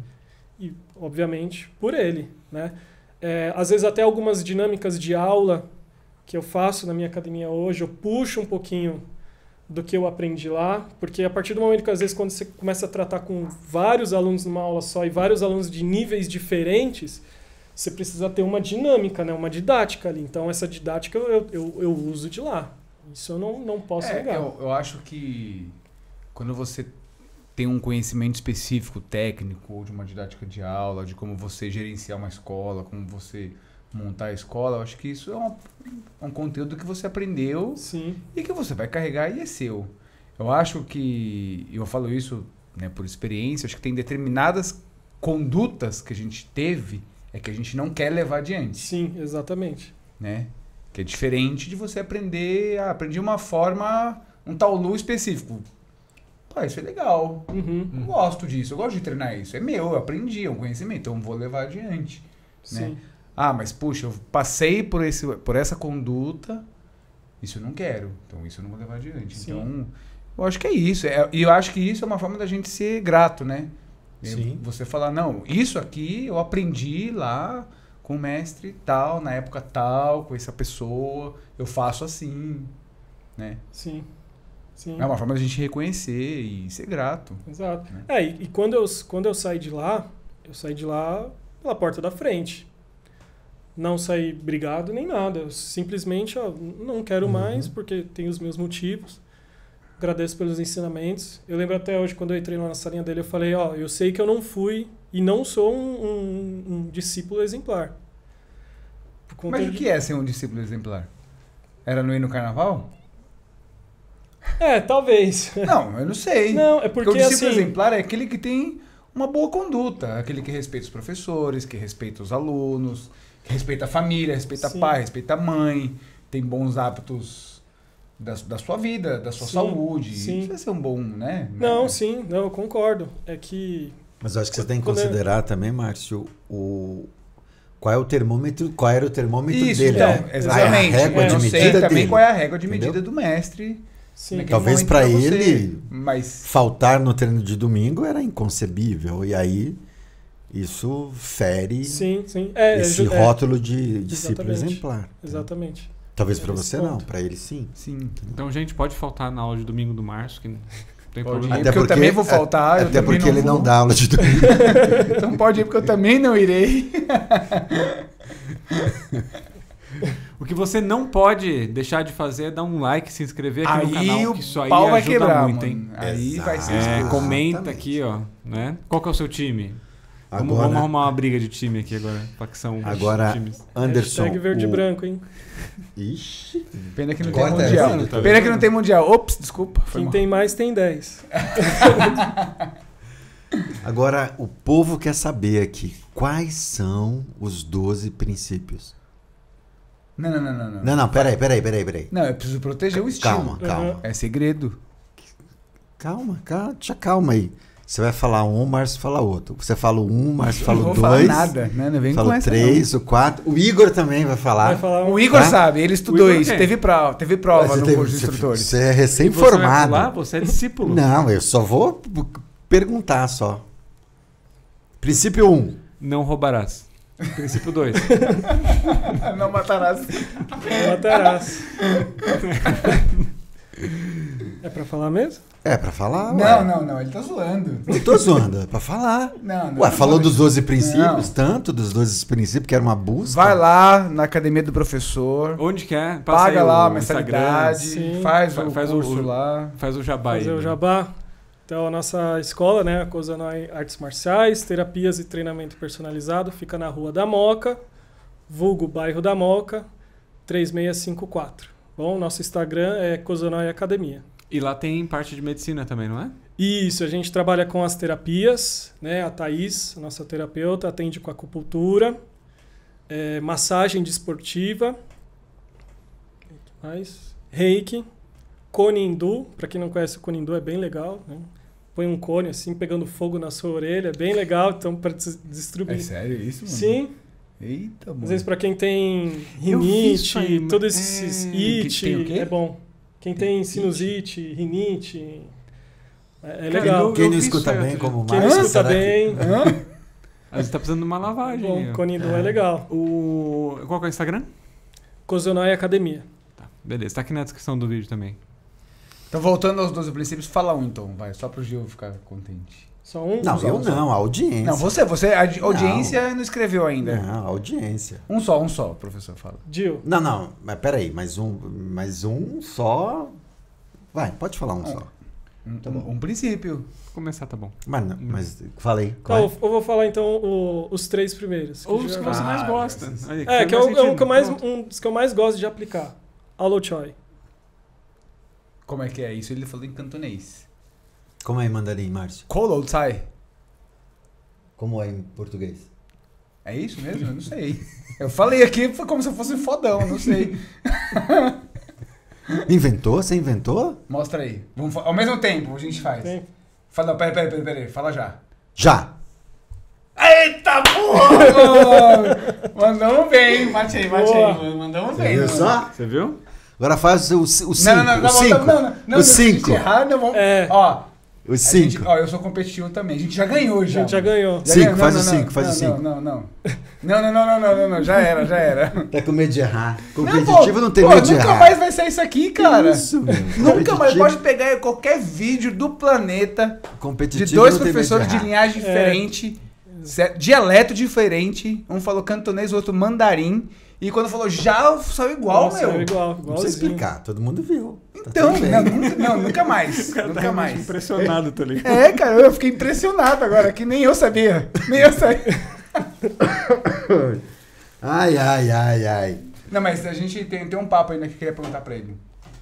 E, obviamente, por ele, né? Às vezes até algumas dinâmicas de aula que eu faço na minha academia hoje, eu puxo um pouquinho do que eu aprendi lá, porque a partir do momento que, às vezes, quando você começa a tratar com vários alunos numa aula só e vários alunos de níveis diferentes, você precisa ter uma dinâmica, né? Uma didática ali. Então, essa didática eu uso de lá. Isso eu não posso negar. Eu acho que quando você... tem um conhecimento específico, técnico, ou de uma didática de aula, de como você gerenciar uma escola, como você montar a escola, eu acho que isso é um conteúdo que você aprendeu. Sim. E que você vai carregar e é seu. Eu acho que, eu falo isso, né, por experiência, acho que tem determinadas condutas que a gente teve, que a gente não quer levar adiante. Sim, exatamente. Né? Que é diferente de você aprender, aprendi uma forma, um taolu específico. Ah, isso é legal, eu gosto disso, eu gosto de treinar isso, é meu, eu aprendi, é um conhecimento, então vou levar adiante. Né? Ah, mas puxa, eu passei por essa conduta, isso eu não quero, então isso eu não vou levar adiante. Sim. Então, eu acho que é isso, e eu acho que isso é uma forma da gente ser grato, né? Sim. Você falar, não, isso aqui eu aprendi lá com o mestre tal, na época tal, com essa pessoa, eu faço assim, né? Sim. Sim. É uma forma da gente reconhecer e ser grato. Exato. Né? É, e quando eu saí de lá, eu saí de lá pela porta da frente. Não saí brigado nem nada. Eu simplesmente, ó, não quero mais, porque tem os meus motivos. Agradeço pelos ensinamentos. Eu lembro até hoje, quando eu entrei lá na salinha dele, eu falei, ó, eu sei que eu não fui e não sou um discípulo exemplar. Mas o que é ser um discípulo exemplar? Era não ir no carnaval? É, talvez. Não, eu não sei. Não, é porque o discípulo exemplar é aquele que tem uma boa conduta, aquele que respeita os professores, que respeita os alunos, que respeita a família, respeita o pai, respeita a mãe, tem bons hábitos da sua vida, da sua saúde. Sim. Isso é ser um bom, né? Não, sim, não, eu concordo. É que... Mas eu acho que você tem que considerar também, Márcio, qual é o termômetro, qual era o termômetro dele. Então, né? Exatamente. A régua de medida dele. Eu sei também qual é a régua de medida do mestre. Sim. Talvez para ele faltar no treino de domingo era inconcebível. E aí isso fere esse rótulo de discípulo exemplar. Exatamente. Né? Talvez para você não, para ele sim. Então, gente, pode faltar na aula de domingo do Márcio, que não tem problema. Até porque eu também vou faltar. Até porque ele não dá aula de domingo. Então pode ir, porque eu também não irei. O que você não pode deixar de fazer é dar um like, se inscrever aqui no canal, que isso aí vai ajuda quebrar, muito, hein? Aí vai ser comenta aqui, ó, né? Qual que é o seu time? Agora, vamos arrumar uma briga de time aqui agora, facção. Agora, times. Anderson. Hashtag verde e branco, hein? Ixi. Pena que não tem mundial. Tá pena que não tem mundial. Ops, desculpa. Quem tem mais tem 10. Agora, o povo quer saber aqui, quais são os 12 princípios? Não. Não, peraí. Não, eu preciso proteger o estilo. Calma. É segredo. Calma, te acalma aí. Você vai falar um, o Márcio fala outro. Você fala um, o Márcio fala dois. Não vou falar nada, né? Não vem com essa, três, não. O quatro. O Igor também vai falar. O Igor sabe, ele estudou isso. Teve prova no curso de instrutores. Você é recém-formado. Você é discípulo. Não, eu só vou perguntar só. Princípio 1. Não roubarás. Princípio 2. Não matarás. É pra falar mesmo? É pra falar? Não, ele tá zoando. Eu tô zoando, é pra falar. Ué, falou dos 12 princípios, tanto dos 12 princípios, que era uma busca. Vai lá na academia do professor. Onde quer? Paga lá a mensalidade, faz o curso lá. Faz o jabá aí. Fazer o jabá. Então, a nossa escola, né, a Kozonoe Artes Marciais, Terapias e Treinamento Personalizado, fica na Rua da Moca, vulgo Bairro da Moca, 3654. Bom, nosso Instagram é Kozonoe Academia. E lá tem parte de medicina também, não é? Isso, a gente trabalha com as terapias, né? A Thaís, nossa terapeuta, atende com acupuntura, massagem desportiva, reiki, cone hindu. Para quem não conhece, o cone hindu é bem legal, né? Põe um cone assim, pegando fogo na sua orelha, é bem legal, então, para distribuir. É sério isso, mano? Sim. Eita, mano. Às vezes, para quem tem rinite, todos esses it, é bom. Quem tem sinusite, rinite, é legal. Quem não escuta bem, como o Márcio. Quem não escuta bem. A gente tá precisando de uma lavagem. Bom, cone hindu é legal. Qual que é o Instagram? Kozonoe Academia. Beleza, tá aqui na descrição do vídeo também. Então, voltando aos 12 princípios, fala um então, vai, só pro Gil ficar contente. Só um? Não, eu não, a audiência. Não, a audiência não escreveu ainda. Não, a audiência. Um só, professor, fala. Gil. Não, mas peraí, mais um só. Vai, pode falar um só. Tá bom. Um princípio. Vou começar, tá bom. Mas falei. Então, eu vou falar então os três primeiros. Ou os que você mais gosta. É, que é um dos que eu mais gosto de aplicar. Alô, Choi. Como é que é isso? Ele falou em cantonês. Como é em mandarim, Márcio? Kolo Tsai. Como é em português? É isso mesmo? Eu não sei. Eu falei aqui como se eu fosse fodão, não sei. Inventou? Você inventou? Mostra aí. Vamos ao mesmo tempo a gente faz. Fala, peraí. Fala já. Já! Eita porra! Mandamos bem, matei. Mandamos bem. Viu só? Você viu? Agora faz o 5. Não, não, não. O 5. Não, não, não. Não, não. Ó. Os 5. Ó, eu sou competitivo também. A gente já ganhou, já. A gente já ganhou. 5, faz o 5, faz o 5. Não, não, não. Já era, já era. Tá com medo de errar. Competitivo não tem medo de errar. Nunca mais vai ser isso aqui, cara. Isso, nunca mais. Pode pegar qualquer vídeo do planeta de dois professores de linhagem diferente, dialeto diferente. Um falou cantonês, o outro mandarim. E quando falou já, saiu igual, nossa, meu. Saiu igual, igualzinho. Não precisa explicar, todo mundo viu. Então, tá nunca mais. Cara, nunca mais. Impressionado, tá ligado? É, cara, eu fiquei impressionado agora, que nem eu sabia. Nem eu sabia. Ai, ai, ai, ai. Não, mas a gente tem um papo ainda que eu queria perguntar pra ele.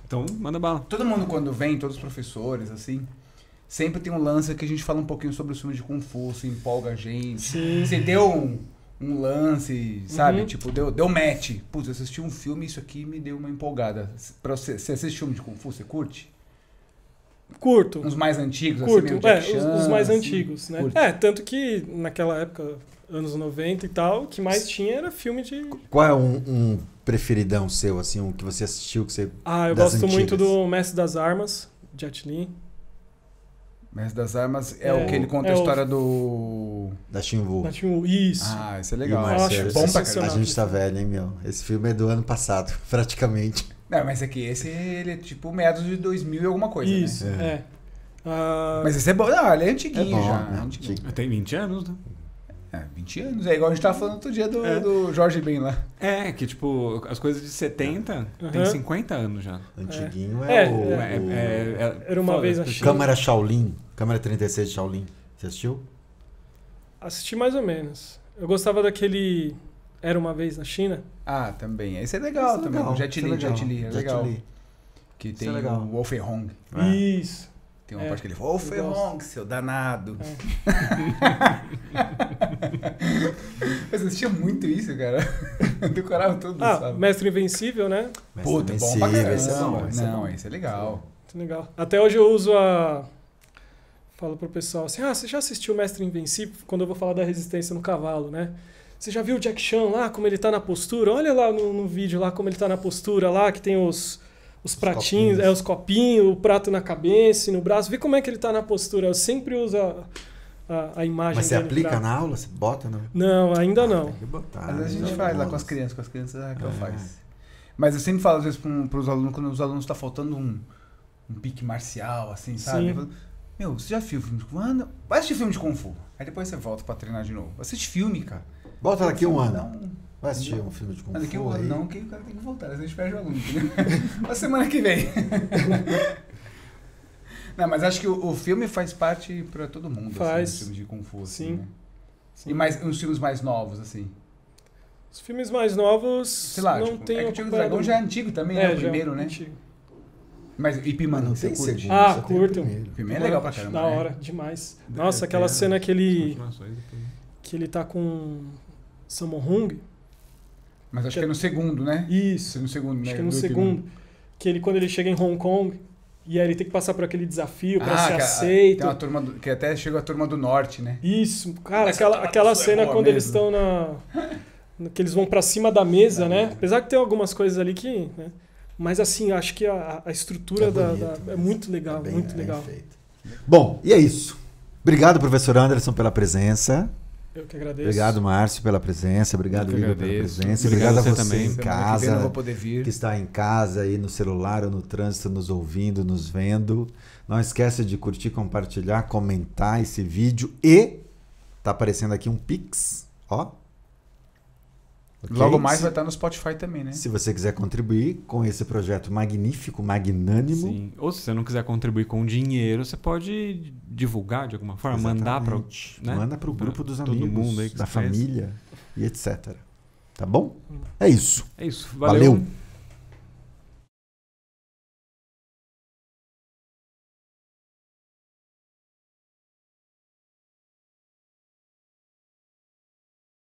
Então, manda bala. Todo mundo quando vem, todos os professores, assim... Sempre tem um lance que a gente fala um pouquinho sobre o filme de Kung Fu, se empolga a gente. Sim. Você deu um lance, sabe? Uhum. Tipo, deu match. Putz, eu assisti um filme e isso aqui me deu uma empolgada. Pra você assiste filme de Kung Fu, você curte? Curto. Os mais antigos, curto. Assim, meio Jack Chan, os mais assim, antigos, né? Curto. É, tanto que naquela época, anos 90 e tal, o que mais tinha era filme de... Qual é um preferidão seu, assim, um que você assistiu, que você... Ah, eu gosto muito do Mestre das Armas, Jet Li. Mestre das Armas é o que ele conta a história do... Da Chin Bu. Da Chin Bu, isso. Ah, isso é legal. Marcelo, bom pra caramba. A gente tá velho, hein, meu? Esse filme é do ano passado, praticamente. Não, mas é que esse ele é tipo meados de 2000 e alguma coisa, isso, né? Isso, é. Mas esse é bom. Não, ele é antiguinho já. É antiguinho. Tem 20 anos, né? É, 20 anos. É igual a gente tava falando outro dia do Jorge Ben lá. É, que tipo, as coisas de 70 tem 50 anos já. Antiguinho Era Uma Vez na China. Câmara Shaolin. Câmara 36 de Shaolin. Você assistiu? Assisti mais ou menos. Eu gostava daquele Era Uma Vez na China. Ah, também. Esse é legal também. O Jet Li, é legal. Que tem o Wolf Hong. Isso. Tem uma parte que ele fala, ô Ferrong, seu danado. Mas eu assistia muito isso, cara. Eu decorava tudo, sabe? Mestre Invencível, né? Puta, bom pra caramba. Não, esse é legal. Muito legal. Até hoje eu uso a... Falo pro pessoal assim, ah, você já assistiu Mestre Invencível? Quando eu vou falar da resistência no cavalo, né? Você já viu o Jack Chan lá, como ele tá na postura? Olha lá no vídeo lá, como ele tá na postura lá, que tem os pratinhos, copinhos. Os copinhos, o prato na cabeça e no braço. Vê como é que ele tá na postura. Eu sempre uso a imagem. Mas você aplica na aula? Você bota? Não, ainda não. Tem que botar. Às vezes a gente faz lá com as crianças. Com as crianças é que ela faz. Mas eu sempre falo às vezes para os alunos, quando os alunos tá faltando um pique marcial, assim, sabe? Falo, meu, você já viu filme de Kung Fu? Vai assistir filme de Kung Fu. Aí depois você volta para treinar de novo. Assiste filme, cara. Bota daqui um ano. Vai assistir um filme de Kung Fu. Mas daqui um ano não, que o cara tem que voltar. A gente perde o aluno, entendeu? A semana que vem. Não, mas acho que o filme faz parte pra todo mundo. Faz. Assim, os filmes de Kung Fu, assim, sim. Né? Sim. E os filmes mais novos, assim? Os filmes mais novos... Sei lá, não tem o Tigre do Dragão já é antigo também, né? O primeiro, né? Antigo. Mas Ip Man, não tem curte? Ah, curto. Primeiro é legal pra caramba. Da hora, demais. Nossa, aquela cena que ele tá com Samuel Hung... Mas acho que é no segundo, né? Isso. No segundo, acho que é no segundo. Que ele, quando ele chega em Hong Kong, e aí ele tem que passar por aquele desafio pra ser aceito. Tem uma turma que até chegou a turma do norte, né? Isso. Cara, aquela cena quando eles estão que eles vão pra cima da mesa, né? Apesar que tem algumas coisas ali que... Né? Mas assim, acho que a estrutura é muito legal. Muito legal. Bom, e é isso. Obrigado, professor Anderson, pela presença. Eu que agradeço. Obrigado, Márcio, pela presença. Obrigado, Igor, pela presença. Obrigado a você também, em casa, não vou poder vir. Que está em casa, aí no celular ou no trânsito, nos ouvindo, nos vendo. Não esqueça de curtir, compartilhar, comentar esse vídeo. E tá aparecendo aqui um Pix, ó. Okay? Logo mais vai estar no Spotify também, né? Se você quiser contribuir com esse projeto magnífico, magnânimo. Sim. Ou se você não quiser contribuir com dinheiro, você pode divulgar de alguma forma, mandar para, né? Manda para o grupo dos amigos, todo mundo aí da família e etc. Tá bom? É isso. É isso. Valeu.